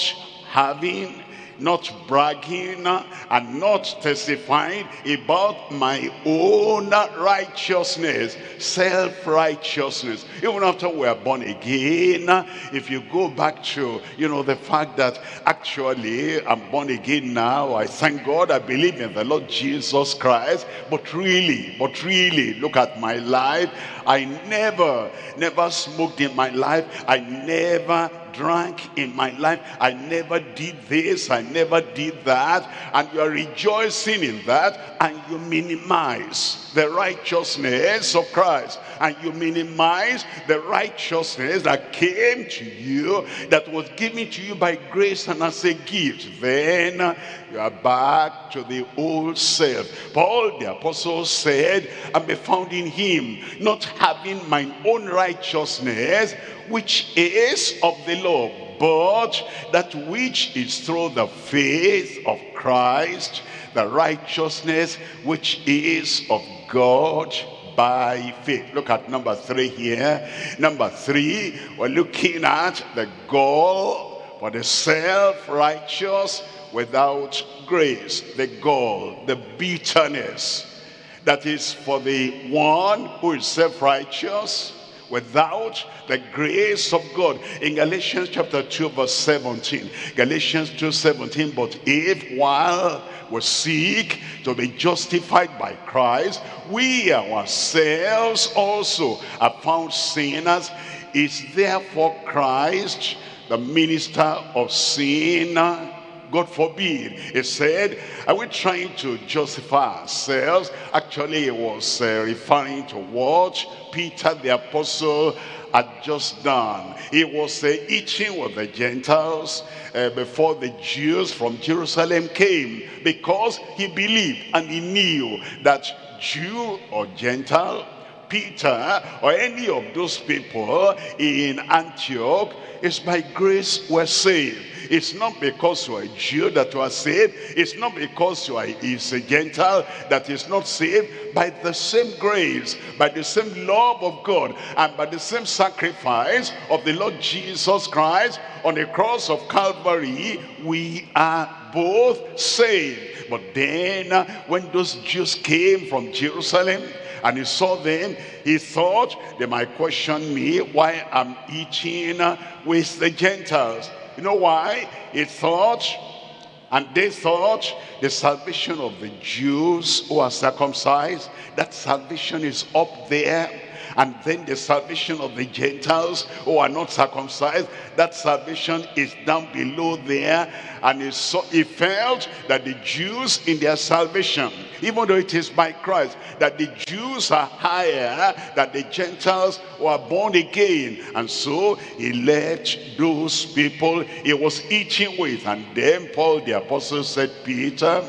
having, not bragging, and not testifying about my own righteousness, self-righteousness. Even after we are born again, if you go back to, you know, the fact that actually I'm born again now, I thank God, I believe in the Lord Jesus Christ, but really, but really, look at my life. I never, never smoked in my life. I never drank in my life. I never did this, I never did that. And you are rejoicing in that, and you minimize the righteousness of Christ, and you minimize the righteousness that came to you, that was given to you by grace and as a gift. Then you are back to the old self. Paul the apostle said, and be found in him, not having mine own righteousness which is of the law, but that which is through the faith of Christ, the righteousness which is of God by faith. Look at number three here. Number three, we're looking at the goal for the self-righteous without grace. The goal, the bitterness that is for the one who is self-righteous without the grace of God. In Galatians chapter two verse seventeen, Galatians two seventeen, but if while we seek to be justified by Christ, we ourselves also are found sinners, is therefore Christ the minister of sin? God forbid. He said, are we trying to justify ourselves? Actually, he was uh, referring to what Peter the apostle had just done. He was uh, eating with the Gentiles uh, before the Jews from Jerusalem came, because he believed and he knew that Jew or Gentile, Peter or any of those people in Antioch, it's by grace we're saved. It's not because you are a Jew that you are saved. It's not because you are a Gentile that is not saved. By the same grace, by the same love of God, and by the same sacrifice of the Lord Jesus Christ on the cross of Calvary, we are both saved. But then when those Jews came from Jerusalem and he saw them, he thought, they might question me why I'm eating with the Gentiles. You know why? He thought, And they thought the salvation of the Jews who are circumcised, that salvation is up there. And then the salvation of the Gentiles who are not circumcised, that salvation is down below there. And he, saw, he felt that the Jews in their salvation, even though it is by Christ, that the Jews are higher than the Gentiles who are born again. And so he left those people he was eating with. And then Paul the apostle said, Peter,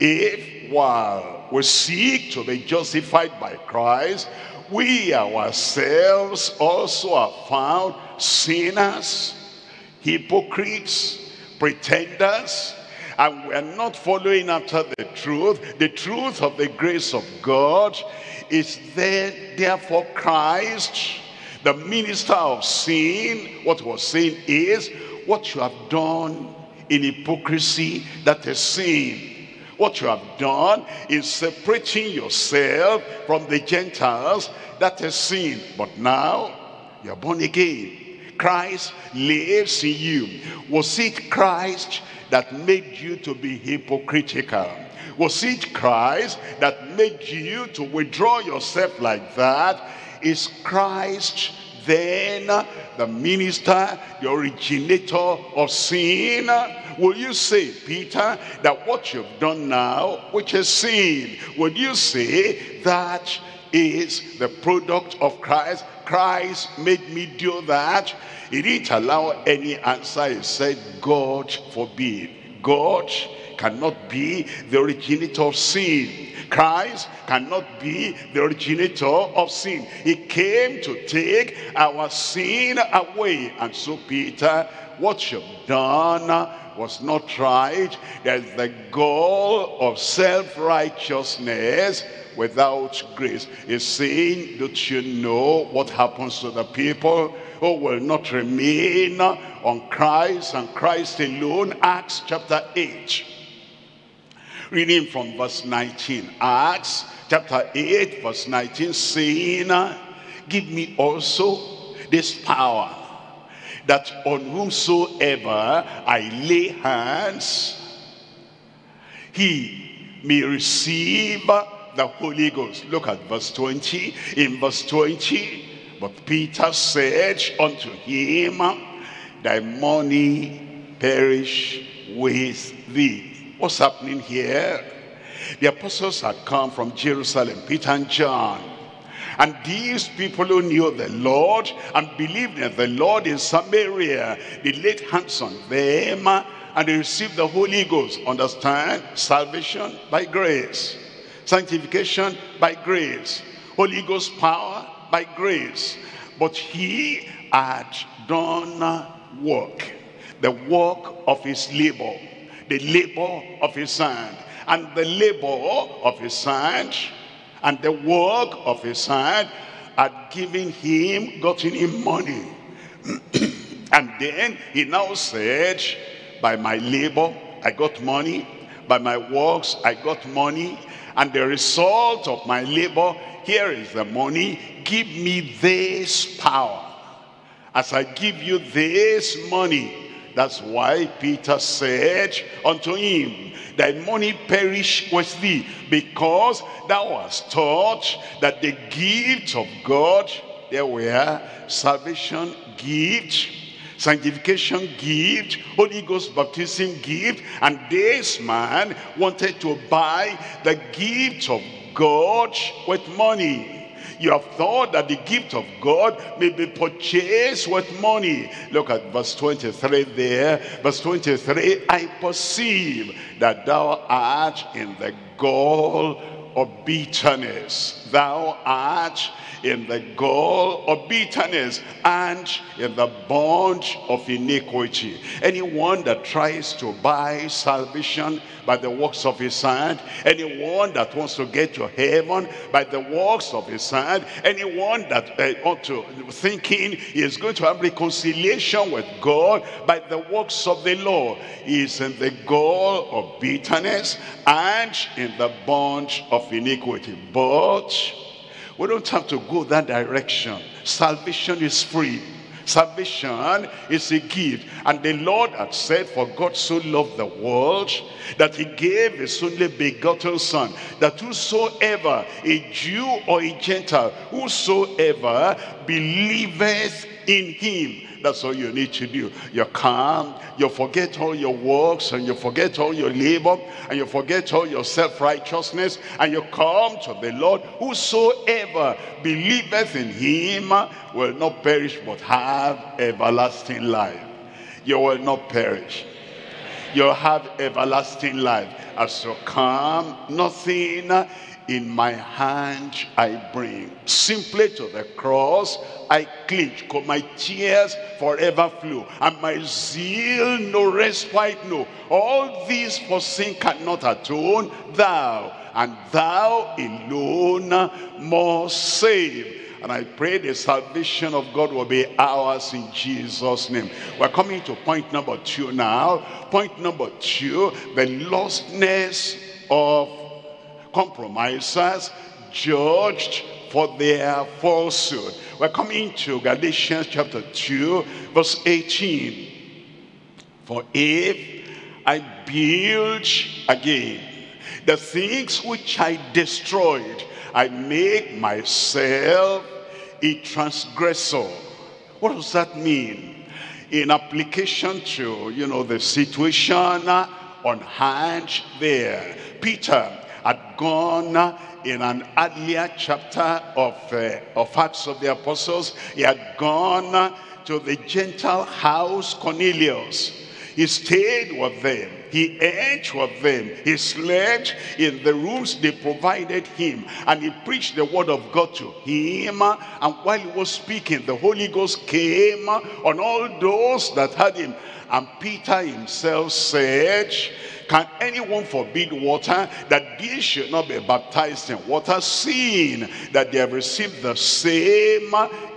if while we seek to be justified by Christ, we ourselves also are found sinners, hypocrites, pretenders, and we are not following after the truth, the truth of the grace of God. Is there therefore Christ, the minister of sin? What was sin is what you have done in hypocrisy, that is sin. What you have done is separating yourself from the Gentiles, that is sin. But now you are born again. Christ lives in you. Was it Christ that made you to be hypocritical? Was it Christ that made you to withdraw yourself like that? Is Christ then the minister, the originator of sin? Will you say, Peter, that what you've done now, which is sin, would you say that is the product of Christ? Christ made me do that. He didn't allow any answer. He said, God forbid. God cannot be the originator of sin. Christ cannot be the originator of sin. He came to take our sin away. And so, Peter, what you've done was not right. There's the goal of self-righteousness without grace. He's saying, don't you know what happens to the people who will not remain on Christ and Christ alone? Acts chapter eight. Reading from verse nineteen. Acts chapter eight verse nineteen, saying, give me also this power, that on whomsoever I lay hands, he may receive the Holy Ghost. Look at verse twenty. In verse twenty, but Peter said unto him, thy money perish with thee. What's happening here? The apostles had come from Jerusalem, Peter and John. And these people who knew the Lord and believed in the Lord in Samaria, they laid hands on them and they received the Holy Ghost. Understand? Salvation by grace. Sanctification by grace. Holy Ghost power by grace. But he had done work. The work of his labor. The labor of his hand. And the labor of his hand and the work of his hand had given him, gotten him money. And then he now said, by my labor I got money, by my works I got money, and the result of my labor, here is the money. Give me this power as I give you this money. That's why Peter said unto him, thy money perish with thee, because thou hast taught that the gift of God, there were salvation gift, sanctification gift, Holy Ghost baptism gift, and this man wanted to buy the gift of God with money. You have thought that the gift of God may be purchased with money. Look at verse twenty-three there. Verse twenty-three, I perceive that thou art in the gall of bitterness. Thou art in the gall of bitterness and in the bond of iniquity. Anyone that tries to buy salvation by the works of his hand, anyone that wants to get to heaven by the works of his hand, anyone that uh, ought to thinking he is going to have reconciliation with God by the works of the law, he is in the gall of bitterness and in the bond of iniquity. But we don't have to go that direction. Salvation is free. Salvation is a gift. And the Lord had said, for God so loved the world that he gave his only begotten son, that whosoever, a Jew or a Gentile, whosoever believeth in him. That's all you need to do. You're calm, you forget all your works, and you forget all your labor, and you forget all your self-righteousness, and you come to the Lord. Whosoever believeth in him will not perish, but have everlasting life. You will not perish. You'll have everlasting life. As you come, nothing in my hand I bring. Simply to the cross I cling, cause my tears forever flow, and my zeal no respite no. All these for sin cannot atone. Thou, and thou alone, must save. And I pray the salvation of God will be ours in Jesus' name. We're coming to point number two now. Point number two, the lostness of compromisers judged for their falsehood. We're coming to Galatians chapter two, verse eighteen. For if I build again the things which I destroyed, I make myself a transgressor. What does that mean? In application to, you know, the situation on hand there. Peter had gone in an earlier chapter of, uh, of Acts of the Apostles. He had gone to the Gentile house Cornelius. He stayed with them. He ate with them. He slept in the rooms they provided him. And he preached the word of God to him. And while he was speaking, the Holy Ghost came on all those that heard him. And Peter himself said, can anyone forbid water that they should not be baptized in water, seeing that they have received the same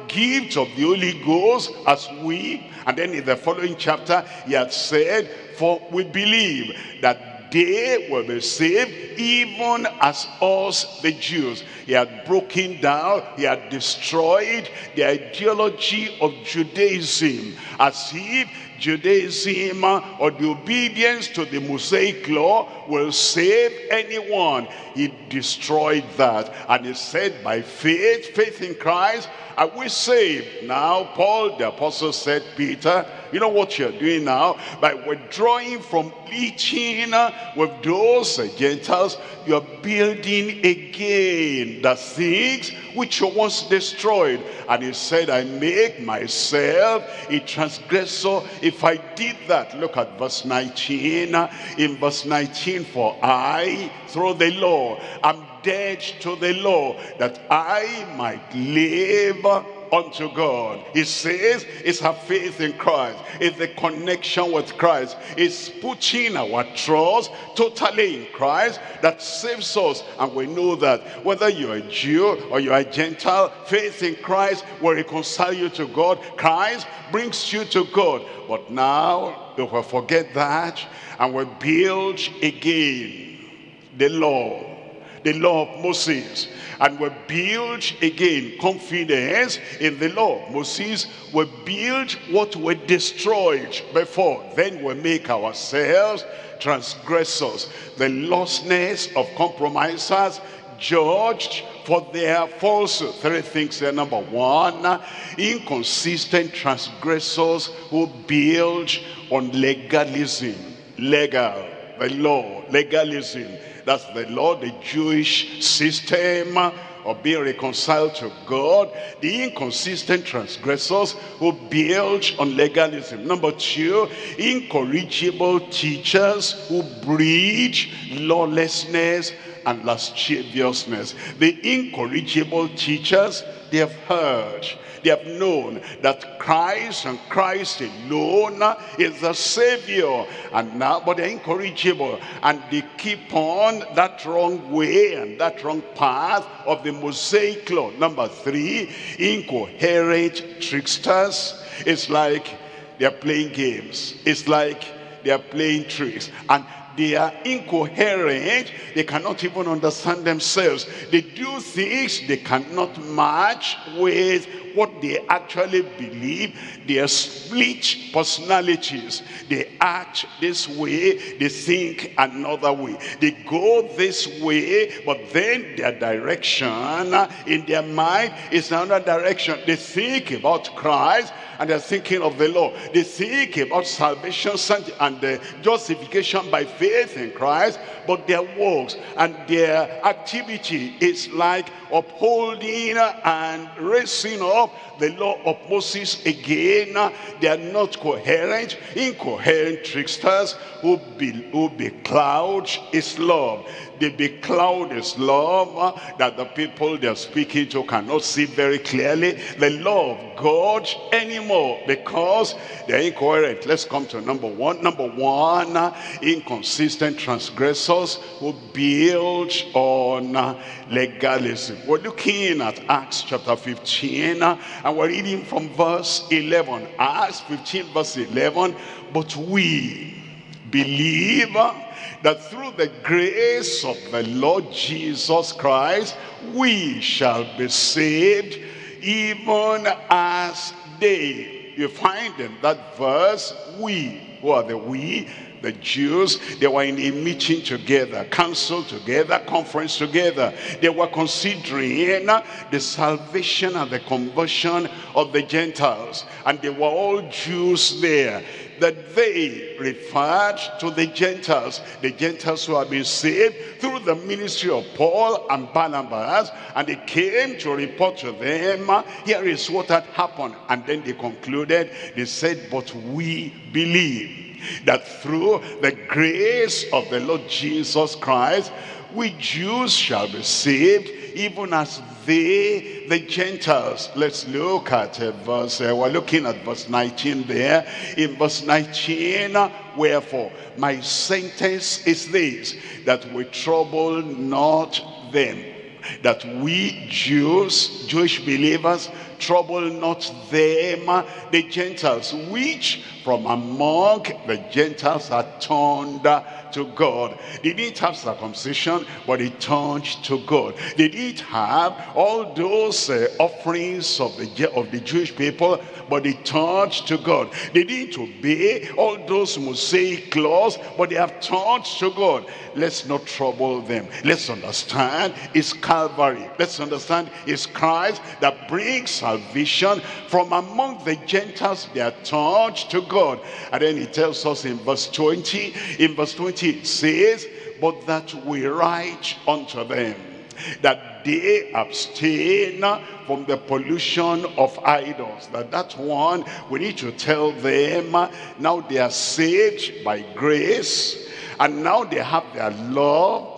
gift of the Holy Ghost as we? And then in the following chapter, he had said, for we believe that they will be saved, even as us the Jews. He had broken down, he had destroyed the ideology of Judaism, as if Judaism or the obedience to the Mosaic law will save anyone. He destroyed that, and he said, by faith, faith in Christ, are we saved? Now Paul the apostle said, Peter, you know what you're doing now? By withdrawing from eating with those Gentiles, you're building again the things which you once destroyed. And he said, I make myself a transgressor if I did that. Look at verse nineteen. In verse nineteen, for I, through the law, am dead to the law, that I might live unto God. It says it's her faith in Christ. It's the connection with Christ. It's putting our trust totally in Christ that saves us. And we know that whether you're a Jew or you're a Gentile, faith in Christ will reconcile you to God. Christ brings you to God. But now we will forget that and we build again the law, the law of Moses, and we build again confidence in the law of Moses. We build what we destroyed before. Then we make ourselves transgressors. The lostness of compromisers judged for their falsehood. Three things there. Number one, inconsistent transgressors who build on legalism. Legal, the law, legalism. That's the law, the Jewish system of being reconciled to God. The inconsistent transgressors who build on legalism. Number two, incorrigible teachers who breed lawlessness and lasciviousness. The incorrigible teachers, they have heard, they have known that Christ and Christ alone is the Savior, and now, but they're incorrigible, and they keep on that wrong way and that wrong path of the Mosaic law. Number three, incoherent tricksters. It's like they're playing games. It's like they're playing tricks, and They are incoherent. They cannot even understand themselves. They do things they cannot match with what they actually believe. They are split personalities. They act this way, they think another way. They go this way, but then their direction in their mind is another direction. They think about Christ and they're thinking of the Lord. They think about salvation and justification by faith in Christ, but their works and their activity is like upholding and raising up the law of Moses again. They are not coherent. Incoherent tricksters who be who becloud his love. They becloud his love that the people they are speaking to cannot see very clearly the law of God anymore, because they are incoherent. Let's come to number one. Number one, inconsistent transgressors who build on legalism. We're looking at Acts chapter fifteen. And we're reading from verse eleven, Acts fifteen verse eleven. But we believe that through the grace of the Lord Jesus Christ, we shall be saved, even as they. You find in that verse, we. Who are the we? The Jews. They were in a meeting together, council together, conference together. They were considering the salvation and the conversion of the Gentiles, and they were all Jews there. That they referred to the Gentiles, the Gentiles who have been saved through the ministry of Paul and Barnabas, and they came to report to them, here is what had happened. And then they concluded, they said, but we believe that through the grace of the Lord Jesus Christ, we Jews shall be saved, even as they, the Gentiles. Let's look at a verse. Uh, we're looking at verse nineteen there. In verse nineteen, wherefore, my sentence is this, that we trouble not them. That we Jews, Jewish believers, trouble not them, the Gentiles, which from among the Gentiles are turned to God. They didn't have circumcision, but they turned to God. They didn't have all those uh, offerings of the, of the Jewish people, but they turned to God. They didn't obey all those Mosaic laws, but they have turned to God. Let's not trouble them. Let's understand it's Calvary. Let's understand it's Christ that brings salvation from among the Gentiles. They are turned to God. And then he tells us in verse twenty, in verse twenty it says, but that we write unto them, that they abstain from the pollution of idols. That that one, we need to tell them, now they are saved by grace, and now they have their love,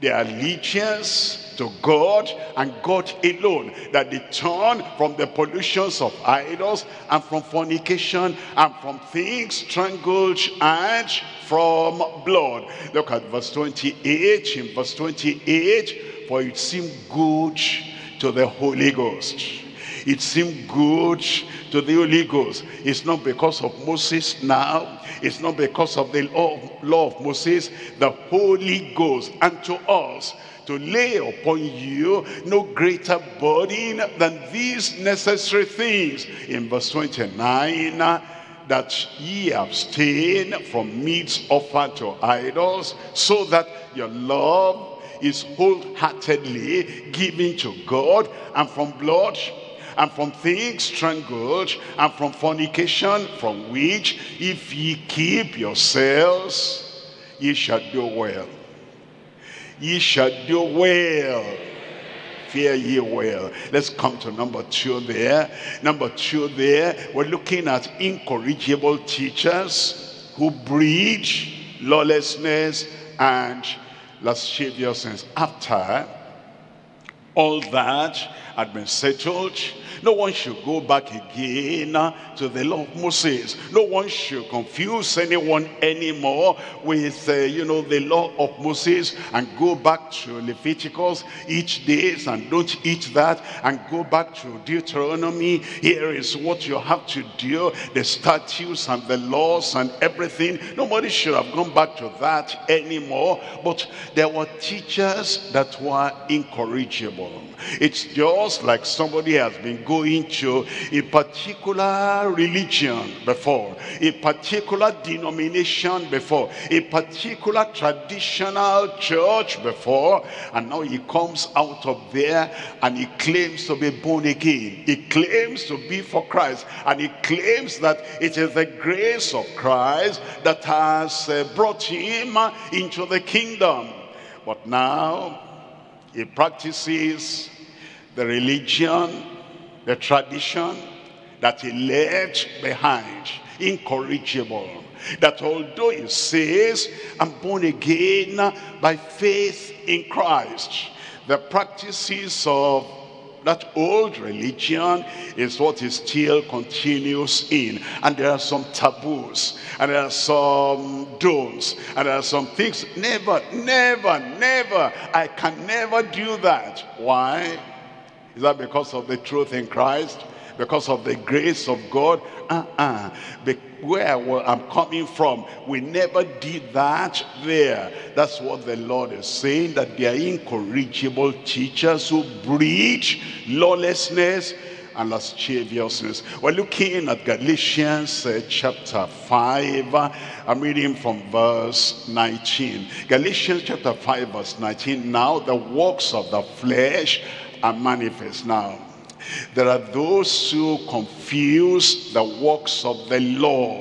their allegiance to God and God alone, that they turn from the pollutions of idols and from fornication and from things strangled and from blood. Look at verse twenty-eight. In verse twenty-eight, for it seemed good to the Holy Ghost. It seemed good to the Holy Ghost. It's not because of Moses now. It's not because of the law of Moses. The Holy Ghost unto us, to lay upon you no greater burden than these necessary things. In verse twenty-nine, that ye abstain from meats offered to idols, so that your love is wholeheartedly given to God, and from blood, and from things strangled, and from fornication, from which if ye keep yourselves, ye shall do well. Ye shall do well. Fear ye well. Let's come to number two there. Number two there, we're looking at incorrigible teachers who breed lawlessness and lasciviousness. After All that had been settled. No one should go back again to the law of Moses. No one should confuse anyone anymore with, uh, you know, the law of Moses, and go back to Leviticus, eat this and don't eat that, and go back to Deuteronomy. Here is what you have to do, the statutes and the laws and everything. Nobody should have gone back to that anymore. But there were teachers that were incorrigible. It's just like somebody has been going to a particular religion before, a particular denomination before, a particular traditional church before, and now he comes out of there and he claims to be born again. He claims to be for Christ, and he claims that it is the grace of Christ that has brought him into the kingdom. But now he practices the religion, the tradition that he left behind. Incorrigible. That although he says, I'm born again by faith in Christ, the practices of that old religion is what he still continues in. And there are some taboos, and there are some don'ts, and there are some things. Never, never, never. I can never do that. Why? Is that because of the truth in Christ? Because of the grace of God? Uh-uh. Where I'm coming from, we never did that there. That's what the Lord is saying, that they are incorrigible teachers who breed lawlessness and lasciviousness. We're looking at Galatians uh, chapter five. I'm reading from verse nineteen. Galatians chapter five, verse nineteen. Now the works of the flesh are manifest. Now there are those who confuse the works of the law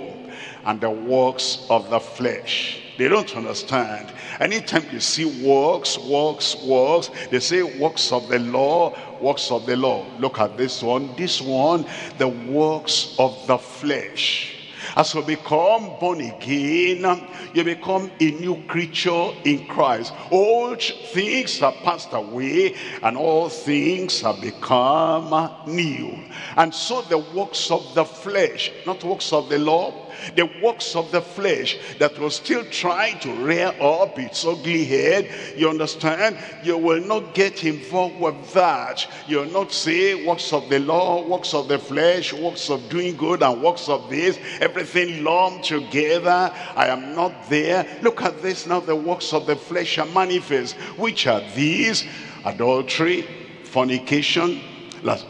and the works of the flesh. They don't understand. Anytime you see works, works, works, they say works of the law, works of the law. Look at this one. This one, the works of the flesh. As you become born again, you become a new creature in Christ. Old things are passed away, and all things have become new. And so the works of the flesh, not works of the law, the works of the flesh that will still try to rear up its ugly head, you understand? You will not get involved with that. You will not say works of the law, works of the flesh, works of doing good, and works of this, everything lumped together. I am not there. Look at this now. The works of the flesh are manifest, which are these: adultery, fornication,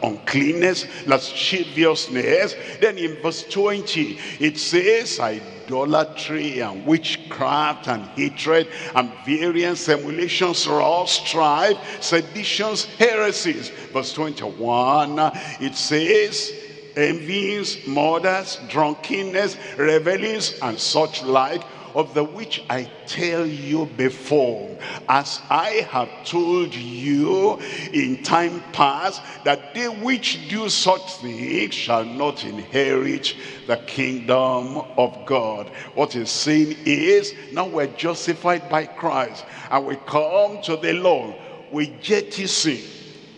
uncleanness, lasciviousness. Then in verse twenty, it says idolatry and witchcraft and hatred and variance, emulations, wrath, strife, seditions, heresies. Verse twenty-one, it says envies, murders, drunkenness, revelings, and such like, of the which I tell you before, as I have told you in time past, that they which do such things shall not inherit the kingdom of God. What he's saying is, now we're justified by Christ, and we come to the Lord, we jettison,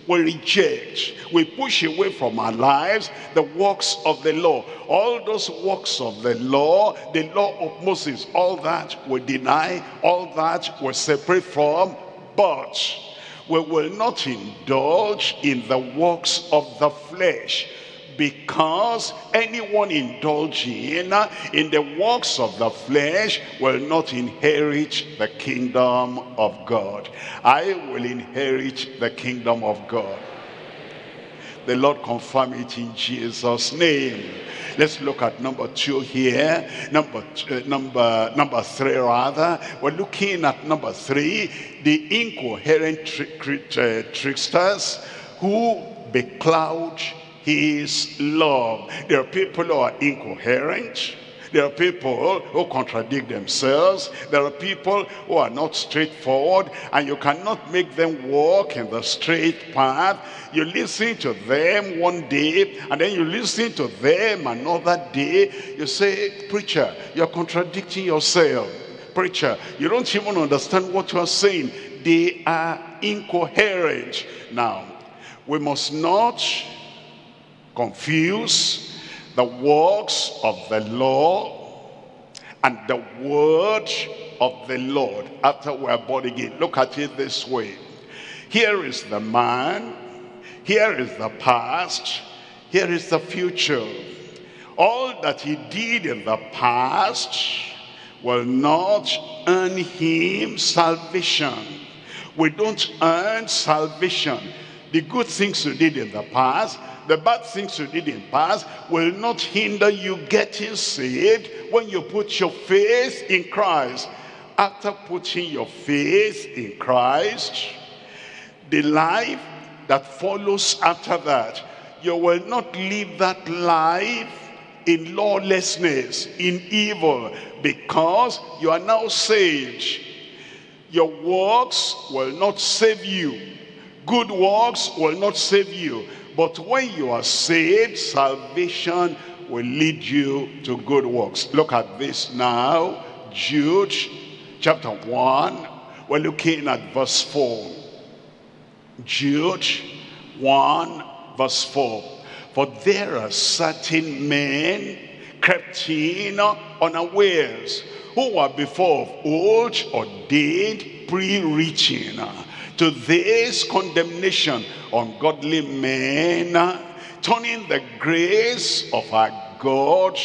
we reject, we push away from our lives the works of the law. All those works of the law, the law of Moses, all that we deny, all that we separate from, but we will not indulge in the works of the flesh. Because anyone indulging in the works of the flesh will not inherit the kingdom of God. I will inherit the kingdom of God. The Lord confirm it in Jesus' name. Let's look at number two here. Number two, number number three rather. We're looking at number three. The incoherent tricksters who becloud his love. There are people who are incoherent. There are people who contradict themselves. There are people who are not straightforward, and you cannot make them walk in the straight path. You listen to them one day, and then you listen to them another day. You say, preacher, you're contradicting yourself. Preacher, you don't even understand what you are saying. they are incoherent. Now, we must not confuse the works of the law and the word of the Lord after we are born again. Look at it this way. Here is the man, here is the past, here is the future. All that he did in the past will not earn him salvation. We don't earn salvation. The good things you did in the past, the bad things you did in the past will not hinder you getting saved when you put your faith in Christ. After putting your faith in Christ, the life that follows after that, you will not live that life in lawlessness, in evil, because you are now saved. Your works will not save you. Good works will not save you. But when you are saved, salvation will lead you to good works. Look at this now. Jude chapter one. We're looking at verse four. Jude one verse four. For there are certain men crept in unawares, who were before of old ordained pre-reaching to this condemnation, ungodly men, turning the grace of our God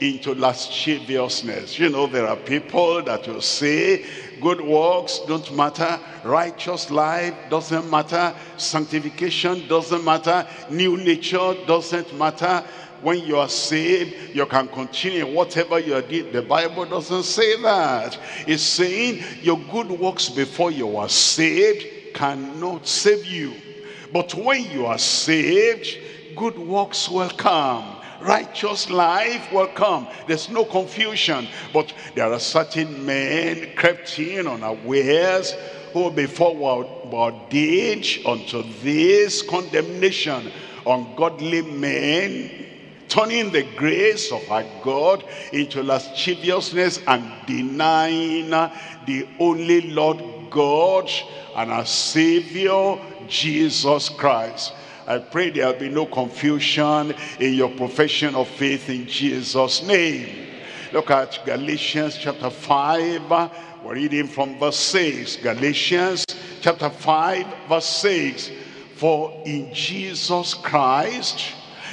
into lasciviousness. You know, there are people that will say good works don't matter, righteous life doesn't matter, sanctification doesn't matter, new nature doesn't matter. When you are saved, you can continue whatever you did. The Bible doesn't say that. It's saying your good works before you are saved cannot save you. But when you are saved, good works will come. Righteous life will come. There's no confusion. But there are certain men crept in unawares, who before were ordained unto this condemnation, ungodly men, turning the grace of our God into lasciviousness and denying the only Lord God and our Savior, Jesus Christ. I pray there will be no confusion in your profession of faith in Jesus' name. Look at Galatians chapter five. We're reading from verse six. Galatians chapter five verse six. For in Jesus Christ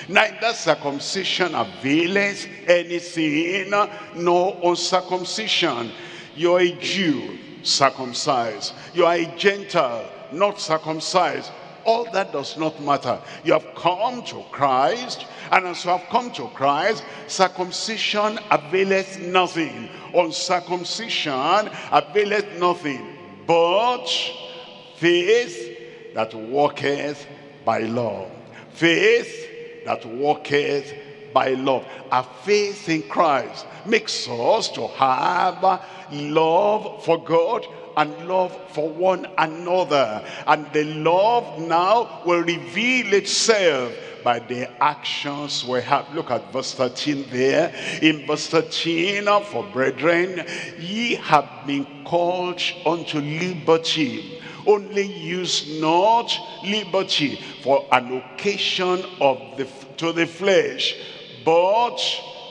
neither circumcision availeth anything, nor uncircumcision. You are a Jew, circumcised. You are a Gentile, not circumcised. All that does not matter. You have come to Christ, and as you have come to Christ, circumcision availeth nothing. Uncircumcision availeth nothing, but faith that worketh by love. Faith that worketh by love. Our faith in Christ makes us to have love for God and love for one another. And the love now will reveal itself by the actions we have. Look at verse thirteen there. In verse thirteen, for brethren, ye have been called unto liberty. Only use not liberty for an occasion of the, to the flesh, but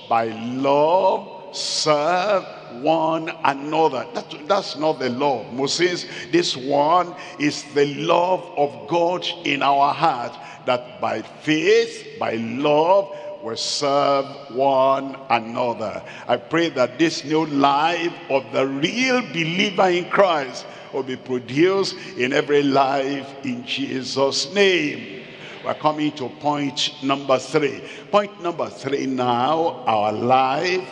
by love serve one another. That, that's not the law, Moses. This one is the love of God in our heart, that by faith, by love, we serve one another. I pray that this new life of the real believer in Christ will be produced in every life in Jesus' name. We're coming to point number three. Point number three now, our life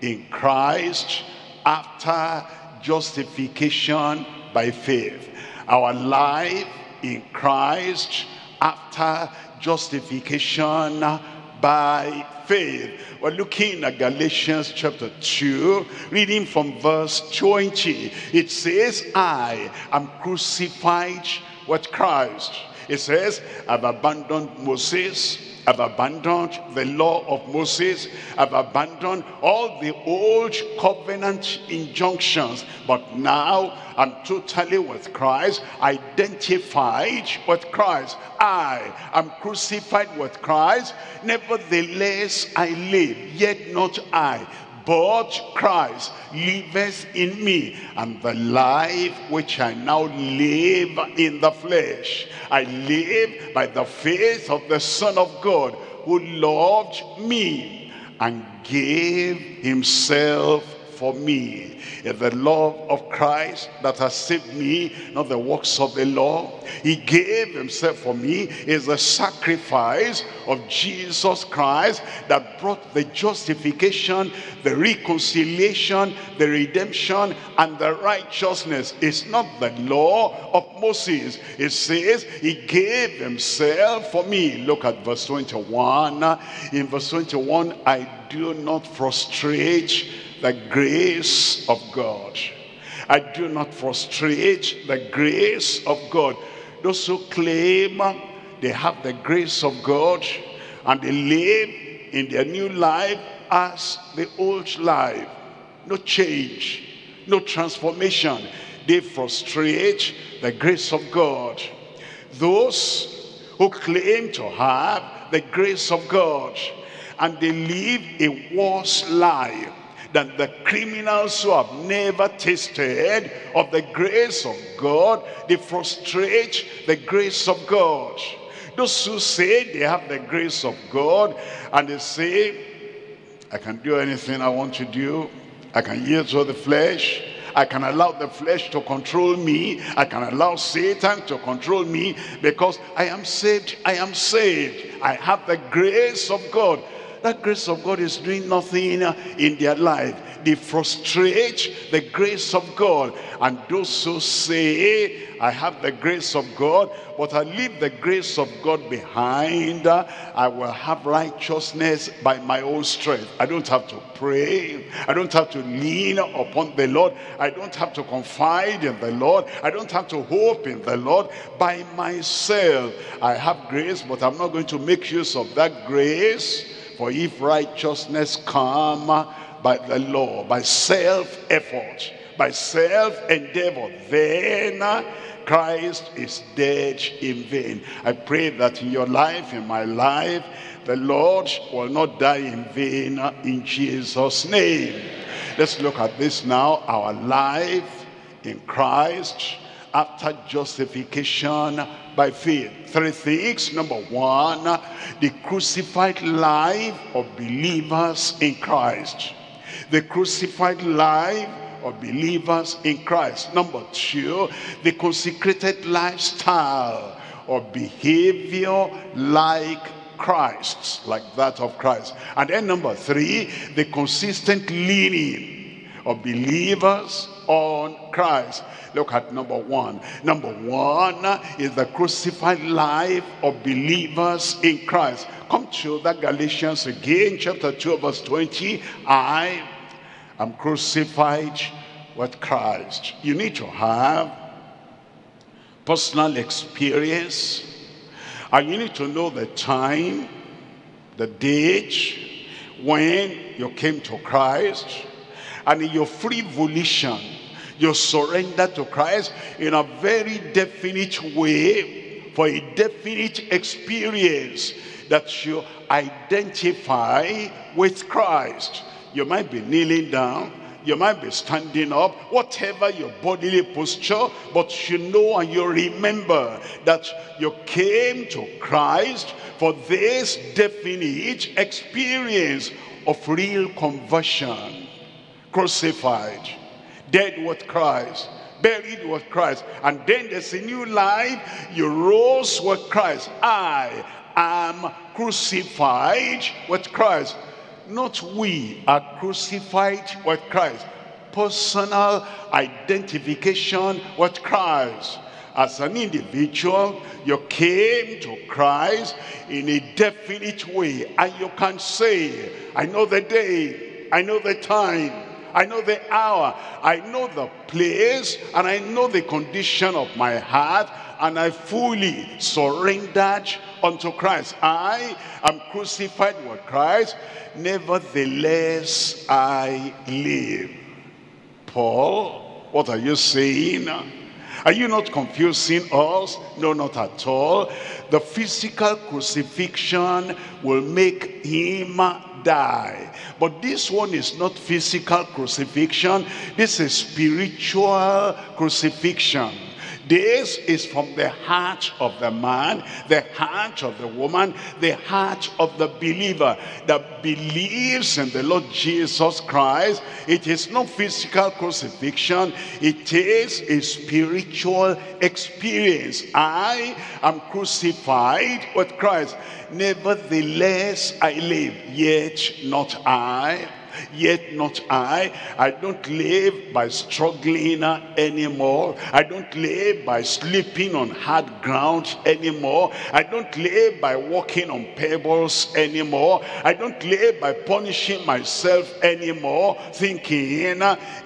in Christ after justification by faith. Our life in Christ after justification by faith. We're looking at Galatians chapter two, reading from verse twenty. It says, I am crucified with Christ. It says, I've abandoned Moses, have abandoned the law of Moses, have abandoned all the old covenant injunctions, but now I'm totally with Christ, identified with Christ. I am crucified with Christ. Nevertheless I live, yet not I, but Christ liveth in me, and the life which I now live in the flesh, I live by the faith of the Son of God, who loved me and gave himself for me. It's the love of Christ that has saved me, not the works of the law. He gave himself for me. It's the sacrifice of Jesus Christ that brought the justification, the reconciliation, the redemption, and the righteousness. It's not the law of Moses. It says he gave himself for me. Look at verse twenty-one. In verse twenty-one, I do not frustrate the grace of God. I do not frustrate the grace of God. Those who claim they have the grace of God and they live in their new life as the old life, no change, no transformation, they frustrate the grace of God. Those who claim to have the grace of God and they live a worse life than the criminals who have never tasted of the grace of God, they frustrate the grace of God. Those who say they have the grace of God and they say, I can do anything I want to do, I can yield to the flesh, I can allow the flesh to control me, I can allow Satan to control me, because I am saved, I am saved, I have the grace of God. That grace of God is doing nothing in their life. They frustrate the grace of God. And those who say, I have the grace of God, but I leave the grace of God behind. I will have righteousness by my own strength. I don't have to pray. I don't have to lean upon the Lord. I don't have to confide in the Lord. I don't have to hope in the Lord. By myself, I have grace, but I'm not going to make use of that grace. For if righteousness come by the law, by self-effort, by self-endeavor, then Christ is dead in vain. I pray that in your life, in my life, the Lord will not die in vain in Jesus' name. Let's look at this now, our life in Christ after justification by faith. Three things. Number one, the crucified life of believers in Christ. The crucified life of believers in Christ. Number two, the consecrated lifestyle or behavior like Christ's, like that of Christ. And then number three, the consistent leaning of believers on Christ. Look at number one. Number one is the crucified life of believers in Christ. Come to that Galatians again, chapter two, verse twenty. I am crucified with Christ. You need to have personal experience, and you need to know the time, the date when you came to Christ, and in your free volition, your surrender to Christ in a very definite way, for a definite experience that you identify with Christ. You might be kneeling down, you might be standing up, whatever your bodily posture, but you know and you remember that you came to Christ for this definite experience of real conversion. Crucified, dead with Christ, buried with Christ, and then there's a new life. You rose with Christ. I am crucified with Christ. Not we are crucified with Christ. Personal identification with Christ. As an individual, you came to Christ in a definite way, and you can say, I know the day, I know the time, I know the hour, I know the place, and I know the condition of my heart, and I fully surrendered unto Christ. I am crucified with Christ, nevertheless I live. Paul, what are you saying? Are you not confusing us? No, not at all. The physical crucifixion will make him die. But this one is not physical crucifixion. This is spiritual crucifixion. This is from the heart of the man, the heart of the woman, the heart of the believer that believes in the Lord Jesus Christ. It is not physical crucifixion. It is a spiritual experience. I am crucified with Christ. Nevertheless, I live, yet not I. Yet not I. I don't live by struggling anymore. I don't live by sleeping on hard ground anymore. I don't live by walking on pebbles anymore. I don't live by punishing myself anymore, thinking,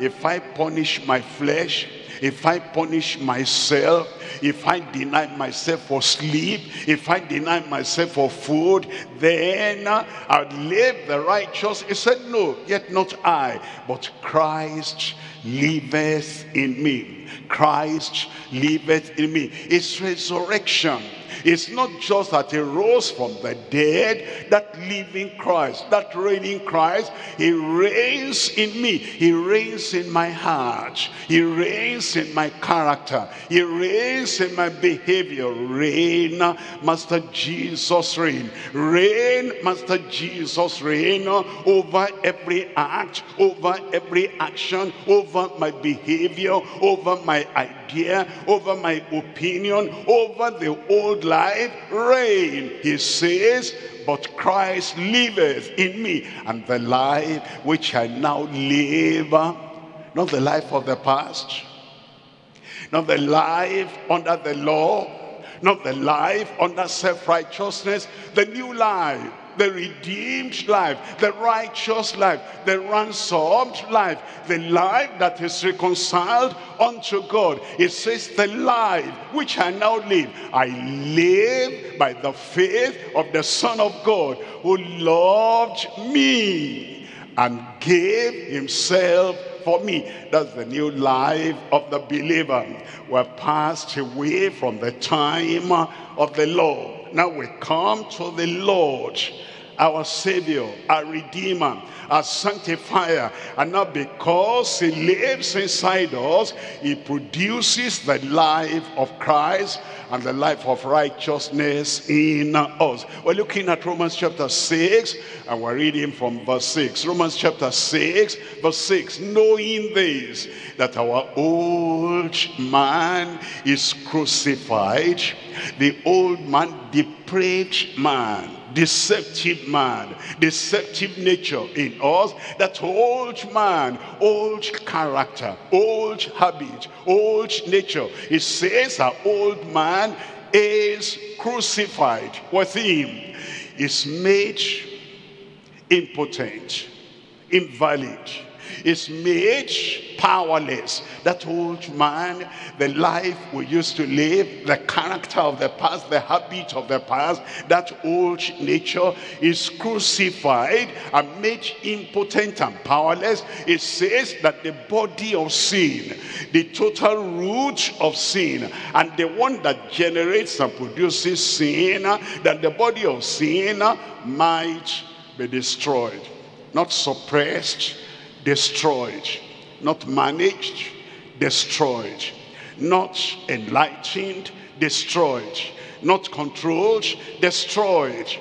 if I punish my flesh, if I punish myself, if I deny myself for sleep, if I deny myself for food, then I'd live the righteous. He said, no, yet not I, but Christ liveth in me. Christ liveth in me. It's resurrection. It's not just that he rose from the dead, that living Christ, that reigning Christ, he reigns in me, he reigns in my heart, he reigns in my character, he reigns in my behavior. Reign, Master Jesus, reign. Reign, Master Jesus, reign over every act, over every action, over my behavior, over my idea, over my opinion, over the old life. Reign, he says, but Christ liveth in me, and the life which I now live, not the life of the past, not the life under the law, not the life under self-righteousness, the new life, the redeemed life, the righteous life, the ransomed life, the life that is reconciled unto God. It says, the life which I now live, I live by the faith of the Son of God, who loved me and gave himself for me. That's the new life of the believer. We're passed away from the time of the law. Now we come to the Lord, our Savior, our Redeemer, our Sanctifier. And now because he lives inside us, he produces the life of Christ and the life of righteousness in us. We're looking at Romans chapter six, and we're reading from verse six. Romans chapter six, verse six. Knowing this, that our old man is crucified, the old man, depraved man, deceptive man, deceptive nature in us, that old man, old character, old habit, old nature. It says our old man is crucified with him, is made impotent, invalid, is made powerless. That old man, the life we used to live, the character of the past, the habit of the past, that old nature is crucified and made impotent and powerless. It says that the body of sin, the total root of sin, and the one that generates and produces sin, that the body of sin might be destroyed, not suppressed, destroyed, not managed, destroyed, not enlightened, destroyed, not controlled, destroyed.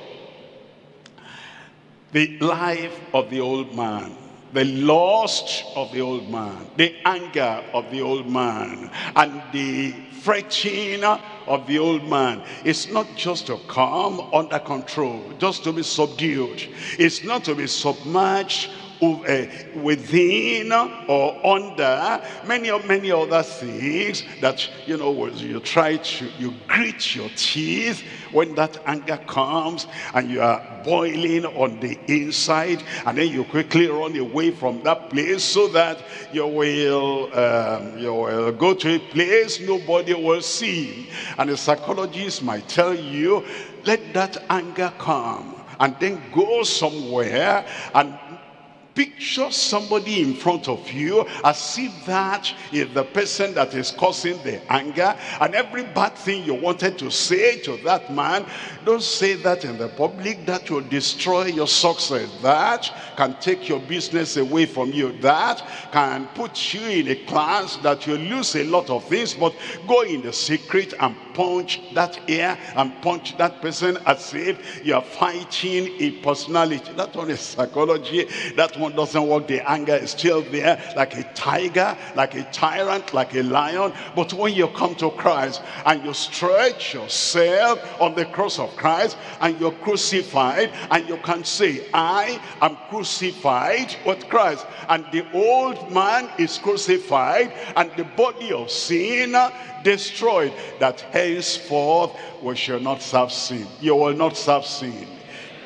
The life of the old man, the lust of the old man, the anger of the old man, and the fretting of the old man. It's not just to come under control, just to be subdued. It's not to be submerged within or under, many many other things that, you know, you try to, you grit your teeth when that anger comes and you are boiling on the inside, and then you quickly run away from that place so that you will um, you will go to a place nobody will see. And the psychologists might tell you, let that anger come and then go somewhere and picture somebody in front of you as if that is the person that is causing the anger, and every bad thing you wanted to say to that man, don't say that in the public. That will destroy your success. That can take your business away from you. That can put you in a class that you lose a lot of things. But go in the secret and punch that ear and punch that person as if you are fighting a personality. That one is psychology. That one doesn't work. The anger is still there, like a tiger, like a tyrant, like a lion. But when you come to Christ and you stretch yourself on the cross of Christ and you're crucified, and you can say, I am crucified with Christ, and the old man is crucified, and the body of sin destroyed, that henceforth we shall not serve sin. You will not serve sin.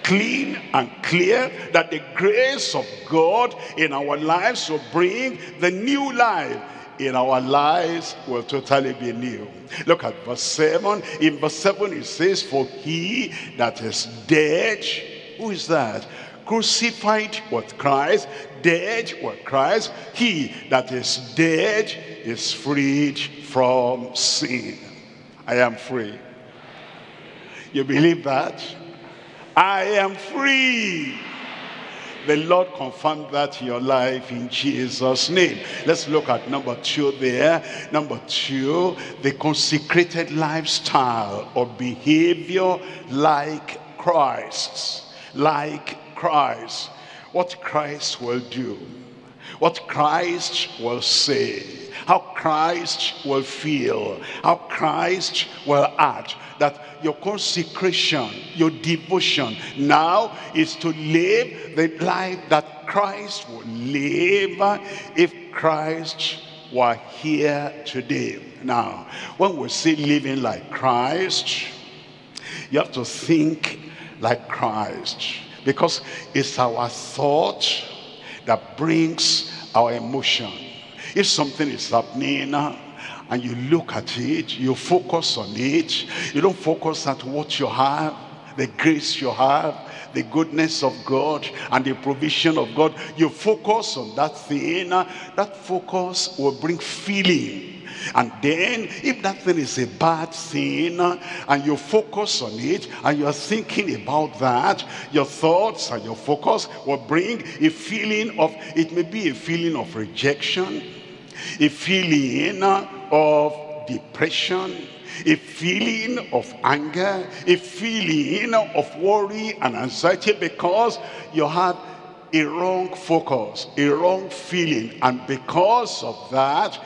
Clean and clear, that the grace of God in our lives will bring the new life. In our lives will totally be new. Look at verse seven. In verse seven it says, for he that is dead, who is that? Crucified with Christ, dead with Christ, he that is dead is freed from sin. I am free. You believe that? I am free. The Lord confirmed that in your life in Jesus' name. Let's look at number two there. Number two, the consecrated lifestyle or behavior like Christ. Like Christ. What Christ will do. What Christ will say. How Christ will feel. How Christ will act. That your consecration, your devotion now is to live the life that Christ would live if Christ were here today. Now, when we say living like Christ, you have to think like Christ, because it's our thought that brings our emotion. If something is happening and you look at it, you focus on it, you don't focus at what you have, the grace you have, the goodness of God and the provision of God, you focus on that thing. That focus will bring feeling. And then if that thing is a bad thing and you focus on it and you are thinking about that, your thoughts and your focus will bring a feeling of, it may be a feeling of rejection, a feeling of depression, a feeling of anger, a feeling of worry and anxiety, because you have a wrong focus, a wrong feeling. And because of that,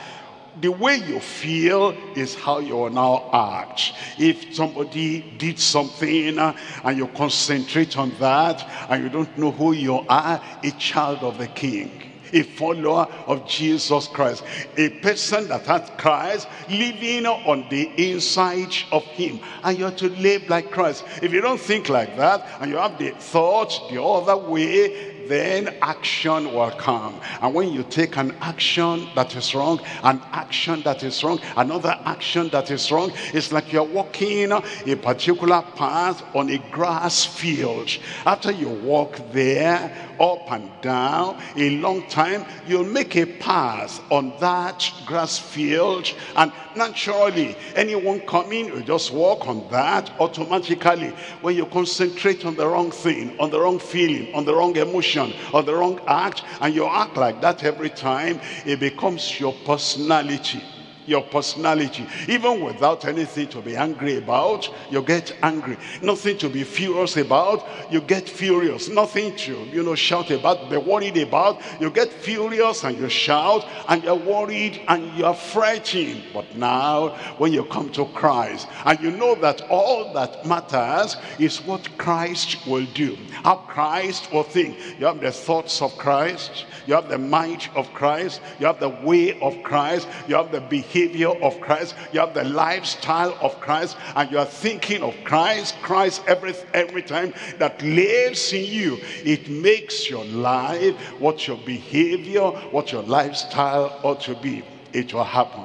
the way you feel is how you will now act. If somebody did something and you concentrate on that and you don't know who you are, a child of the King, a follower of Jesus Christ, a person that has Christ living on the inside of him, and you are to live like Christ. If you don't think like that and you have the thought the other way, then action will come. And when you take an action that is wrong, an action that is wrong, another action that is wrong, it's like you're walking a particular path on a grass field. After you walk there, up and down, a long time, you'll make a path on that grass field, and naturally, anyone coming, you just walk on that automatically. When you concentrate on the wrong thing, on the wrong feeling, on the wrong emotion, or the wrong act, and you act like that every time, it becomes your personality. your personality. Even without anything to be angry about, you get angry. Nothing to be furious about, you get furious. Nothing to, you know, shout about, be worried about, you get furious and you shout, and you're worried and you're fretting. But now, when you come to Christ, and you know that all that matters is what Christ will do, how Christ will think. You have the thoughts of Christ, you have the mind of Christ, you have the way of Christ, you have the behavior of Christ, you have the lifestyle of Christ, and you are thinking of Christ. Christ every, every time that lives in you, it makes your life, what your behavior, what your lifestyle ought to be. It will happen.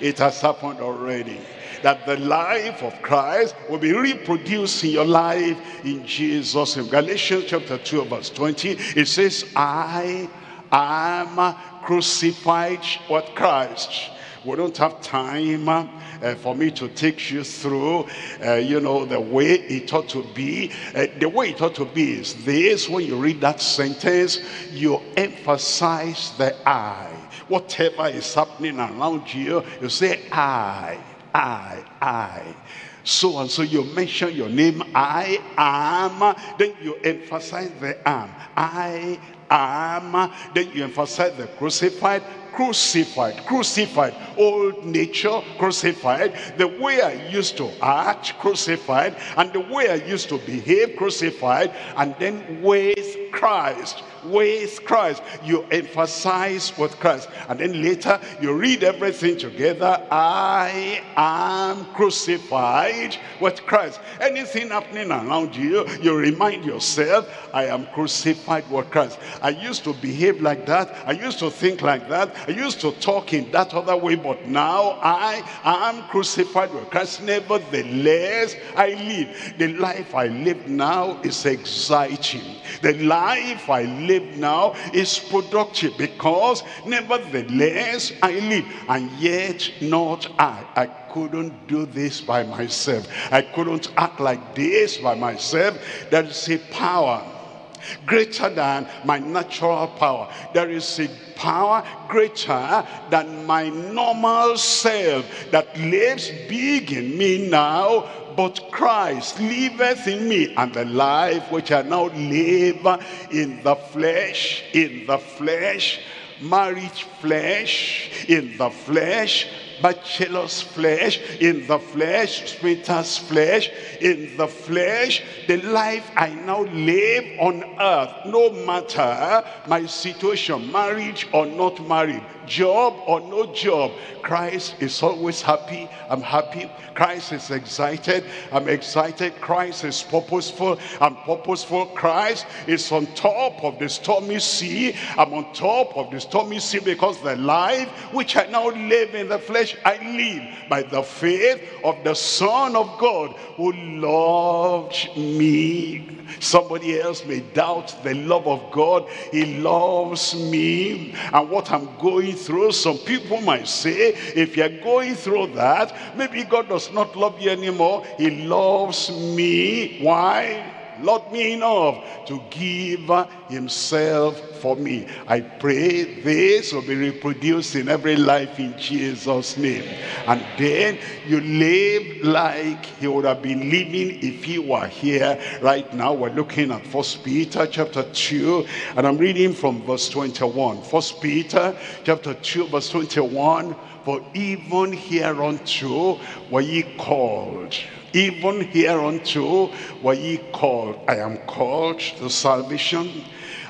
It has happened already. That the life of Christ will be reproduced in your life in Jesus' name. Galatians chapter two, verse twenty, it says, I am crucified with Christ. We don't have time uh, for me to take you through, uh, you know, the way it ought to be. Uh, the way it ought to be is this: when you read that sentence, you emphasize the I. Whatever is happening around you, you say, I. I, I, so and so. You mention your name, I am, then you emphasize the am. I am, then you emphasize the crucified, crucified, crucified, old nature crucified, the way I used to act crucified, and the way I used to behave crucified, and then with Christ. With Christ, you emphasize with Christ, and then later you read everything together. I am crucified with Christ. Anything happening around you, you remind yourself, I am crucified with Christ. I used to behave like that, I used to think like that, I used to talk in that other way, but now I am crucified with Christ. Nevertheless, I live. The life I live now is exciting. The life I live now is productive, because nevertheless I live, and yet not I. I couldn't do this by myself. I couldn't act like this by myself. There is a power greater than my natural power. There is a power greater than my normal self that lives big in me now. But Christ liveth in me, and the life which I now live in the flesh, in the flesh, marriage flesh, in the flesh, bachelor's flesh, in the flesh, sprinter's flesh, in the flesh, the life I now live on earth, no matter my situation, married or not married, job or no job, Christ is always happy, I'm happy. Christ is excited, I'm excited. Christ is purposeful, I'm purposeful. Christ is on top of the stormy sea, I'm on top of the stormy sea, because the life which I now live in the flesh, I live by the faith of the Son of God who loved me. Somebody else may doubt the love of God. He loves me, and what I'm going through, some people might say, if you're going through that, maybe God does not love you anymore. He loves me. Why? Loved me enough to give himself for me. I pray this will be reproduced in every life in Jesus' name. And then you live like he would have been living if he were here right now. We're looking at First Peter chapter two, and I'm reading from verse twenty-one. First Peter chapter two, verse twenty-one. For even hereunto were ye called. Even hereunto were ye called. I am called to salvation.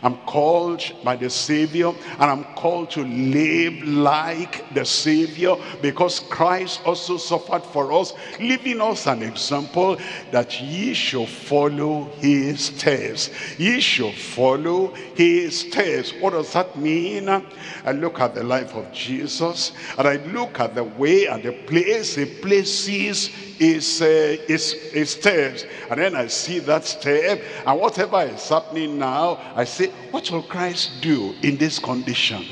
I'm called by the Savior, and I'm called to live like the Savior, because Christ also suffered for us, leaving us an example that ye should follow his steps. Ye should follow his steps. What does that mean? I look at the life of Jesus, and I look at the way and the place, the places, his, uh, his, his steps, and then I see that step, and whatever is happening now, I say, what will Christ do in this condition,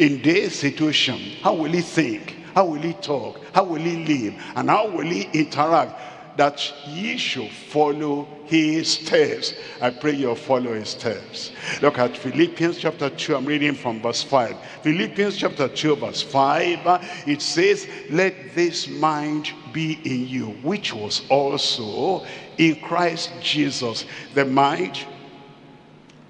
in this situation? How will he think? How will he talk? How will he live? And how will he interact? that ye should follow his steps. I pray you'll follow his steps. Look at Philippians chapter two. I'm reading from verse five. Philippians chapter two verse five. It says, let this mind be in you, which was also in Christ Jesus. The mind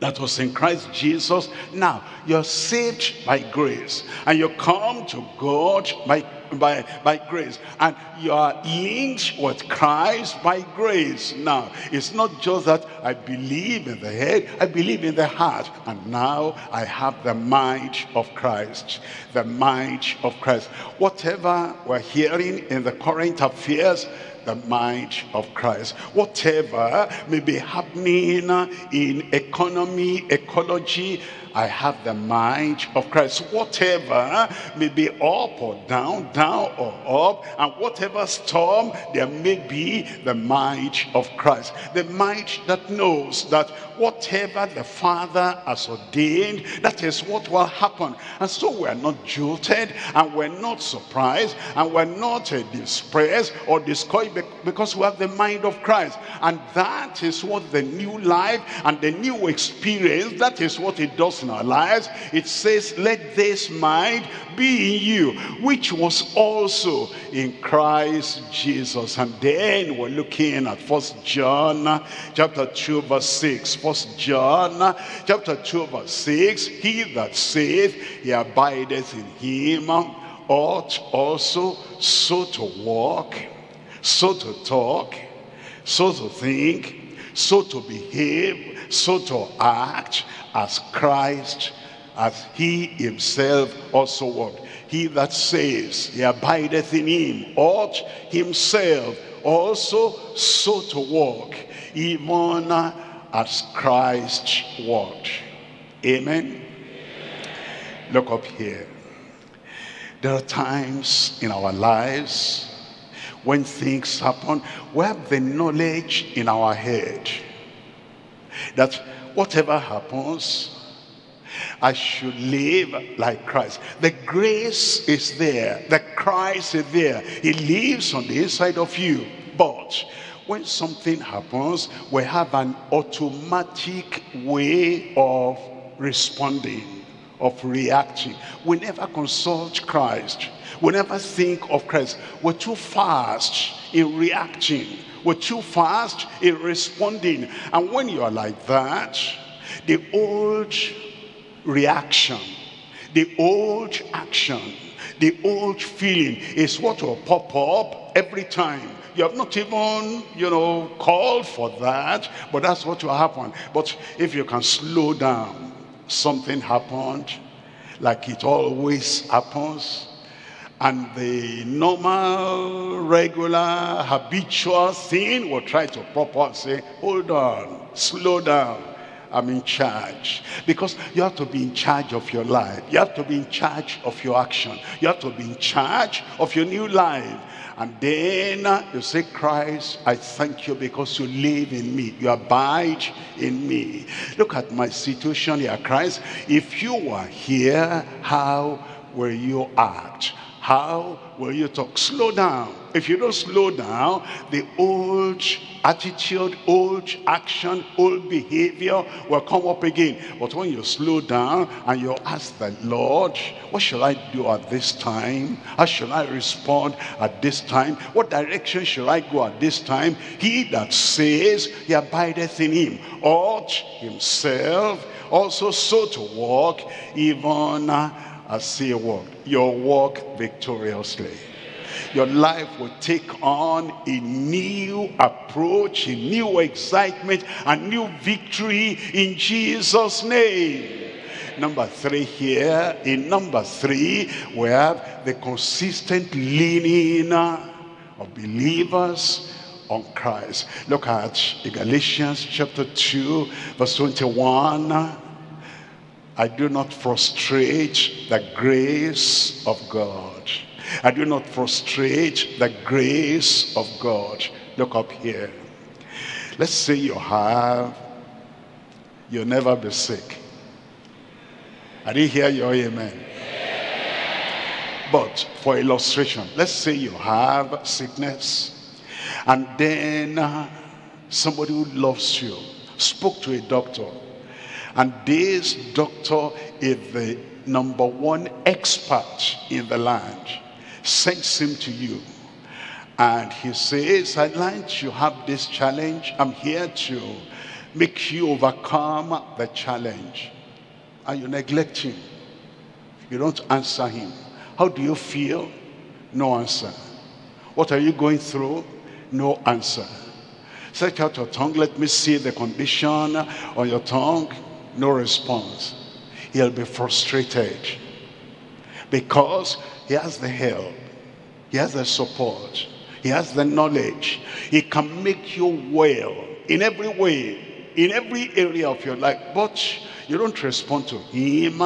that was in Christ Jesus. Now, you're saved by grace, and you come to God by by by grace, and you are linked with Christ by grace. Now, it's not just that I believe in the head, I believe in the heart, and now I have the mind of Christ, the mind of Christ. Whatever we're hearing in the current affairs, the mind of Christ. Whatever may be happening in economy, ecology, I have the mind of Christ. Whatever may be up or down, down or up, and whatever storm there may be, the mind of Christ. The mind that knows that whatever the Father has ordained, that is what will happen. And so we are not jolted, and we're not surprised, and we're not uh, distressed or discouraged, because we have the mind of Christ. And that is what the new life and the new experience, that is what it does in our lives. It says, let this mind be in you, which was also in Christ Jesus. And then we're looking at First John chapter two verse six. First John chapter two verse six. He that saith he abideth in him ought also so to walk, so to talk, so to think, so to behave, so to act, as Christ, as he himself also walked. He that says he abideth in him ought himself also so to walk, even as Christ walked. Amen? Amen. Look up here. There are times in our lives when things happen, we have the knowledge in our head that whatever happens, I should live like Christ. The grace is there. The Christ is there. He lives on the inside of you. But when something happens, we have an automatic way of responding, of reacting. We never consult Christ. We never think of Christ. We're too fast in reacting. We're too fast in responding. And when you are like that, the old reaction, the old action, the old feeling is what will pop up every time. You have not even, you know, called for that, but that's what will happen. But if you can slow down, something happened, like it always happens. And the normal, regular, habitual thing will try to pop up and say, hold on, slow down, I'm in charge. Because you have to be in charge of your life. You have to be in charge of your action. You have to be in charge of your new life. And then you say, Christ, I thank you because you live in me. You abide in me. Look at my situation here, Christ. If you were here, how will you act? How will you talk? Slow down. If you don't slow down, the old attitude, old action, old behavior will come up again. But when you slow down and you ask the Lord, what shall I do at this time? How shall I respond at this time? What direction shall I go at this time? He that says he abideth in him ought himself also so to walk, even as he walked. Your walk victoriously. Your life will take on a new approach, a new excitement, a new victory in Jesus' name. Number three here. In number three, we have the consistent leaning of believers on Christ. Look at Galatians chapter two, verse twenty-one. I do not frustrate the grace of God. I do not frustrate the grace of God. Look up here. Let's say you have, you'll never be sick. I didn't hear your amen. But for illustration, let's say you have sickness And then uh, somebody who loves you spoke to a doctor, and this doctor is the number one expert in the land, sends him to you, and he says, I'd like you have this challenge. I'm here to make you overcome the challenge. And you neglect him, you don't answer him. How do you feel? No answer. What are you going through? No answer. Stretch out your tongue, let me see the condition on your tongue. No response. He'll be frustrated because he has the help, he has the support, he has the knowledge. He can make you well in every way, in every area of your life, but you don't respond to him.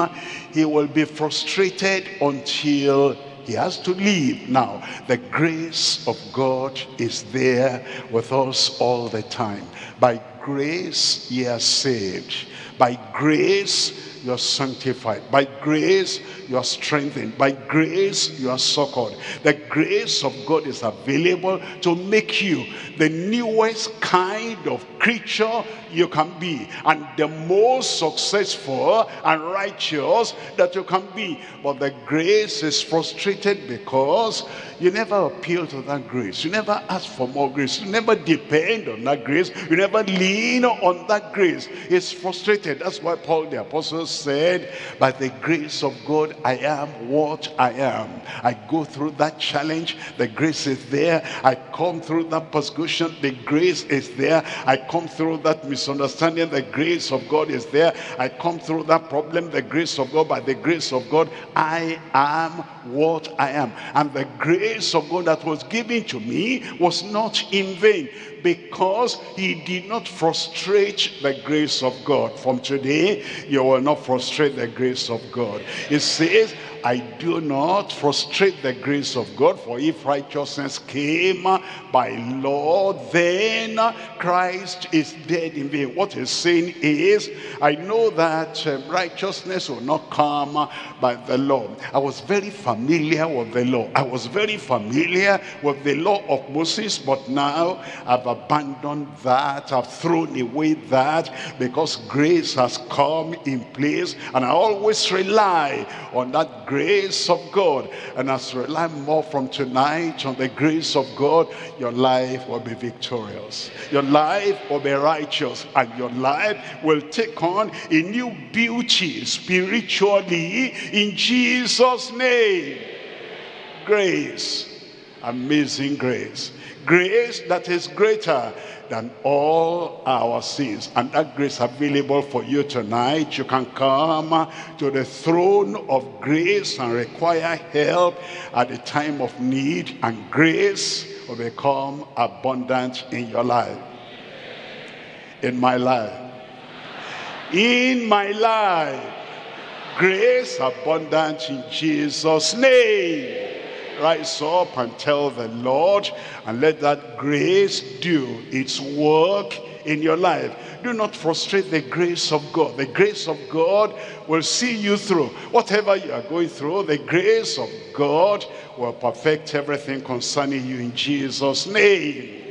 He will be frustrated until he has to leave. Now, the grace of God is there with us all the time. By grace, you are saved. By grace, you are sanctified. By grace, you are strengthened. By grace, you are succored. The grace of God is available to make you the newest kind of creature you can be, and the most successful and righteous that you can be. But the grace is frustrated because you never appeal to that grace. You never ask for more grace. You never depend on that grace. You never lean on that grace. It's frustrated. That's why Paul the Apostle said, by the grace of God, I am what I am. I go through that challenge, the grace is there. I come through that persecution, the grace is there. I come through that misunderstanding, the grace of God is there. I come through that problem, the grace of God. By the grace of God, I am what I am. And the grace of God that was given to me was not in vain, because he did not frustrate the grace of God. From today, you will not frustrate the grace of God. It says, I do not frustrate the grace of God, for if righteousness came by law, then Christ is dead in vain. What he's saying is, I know that righteousness will not come by the law. I was very familiar with the law. I was very familiar with the law of Moses, but now I've abandoned that. I've thrown away that because grace has come in place, and I always rely on that grace. Grace of God. And as you rely more from tonight on the grace of God, your life will be victorious, your life will be righteous, and your life will take on a new beauty spiritually, in Jesus' name. Grace, amazing grace, grace that is greater than all our sins. And that grace available for you tonight. You can come to the throne of grace and require help at the time of need, and grace will become abundant in your life, in my life, in my life. Grace abundant in Jesus' name. Rise up and tell the Lord, and let that grace do its work in your life. Do not frustrate the grace of God. The grace of God will see you through. Whatever you are going through, the grace of God will perfect everything concerning you in Jesus' name.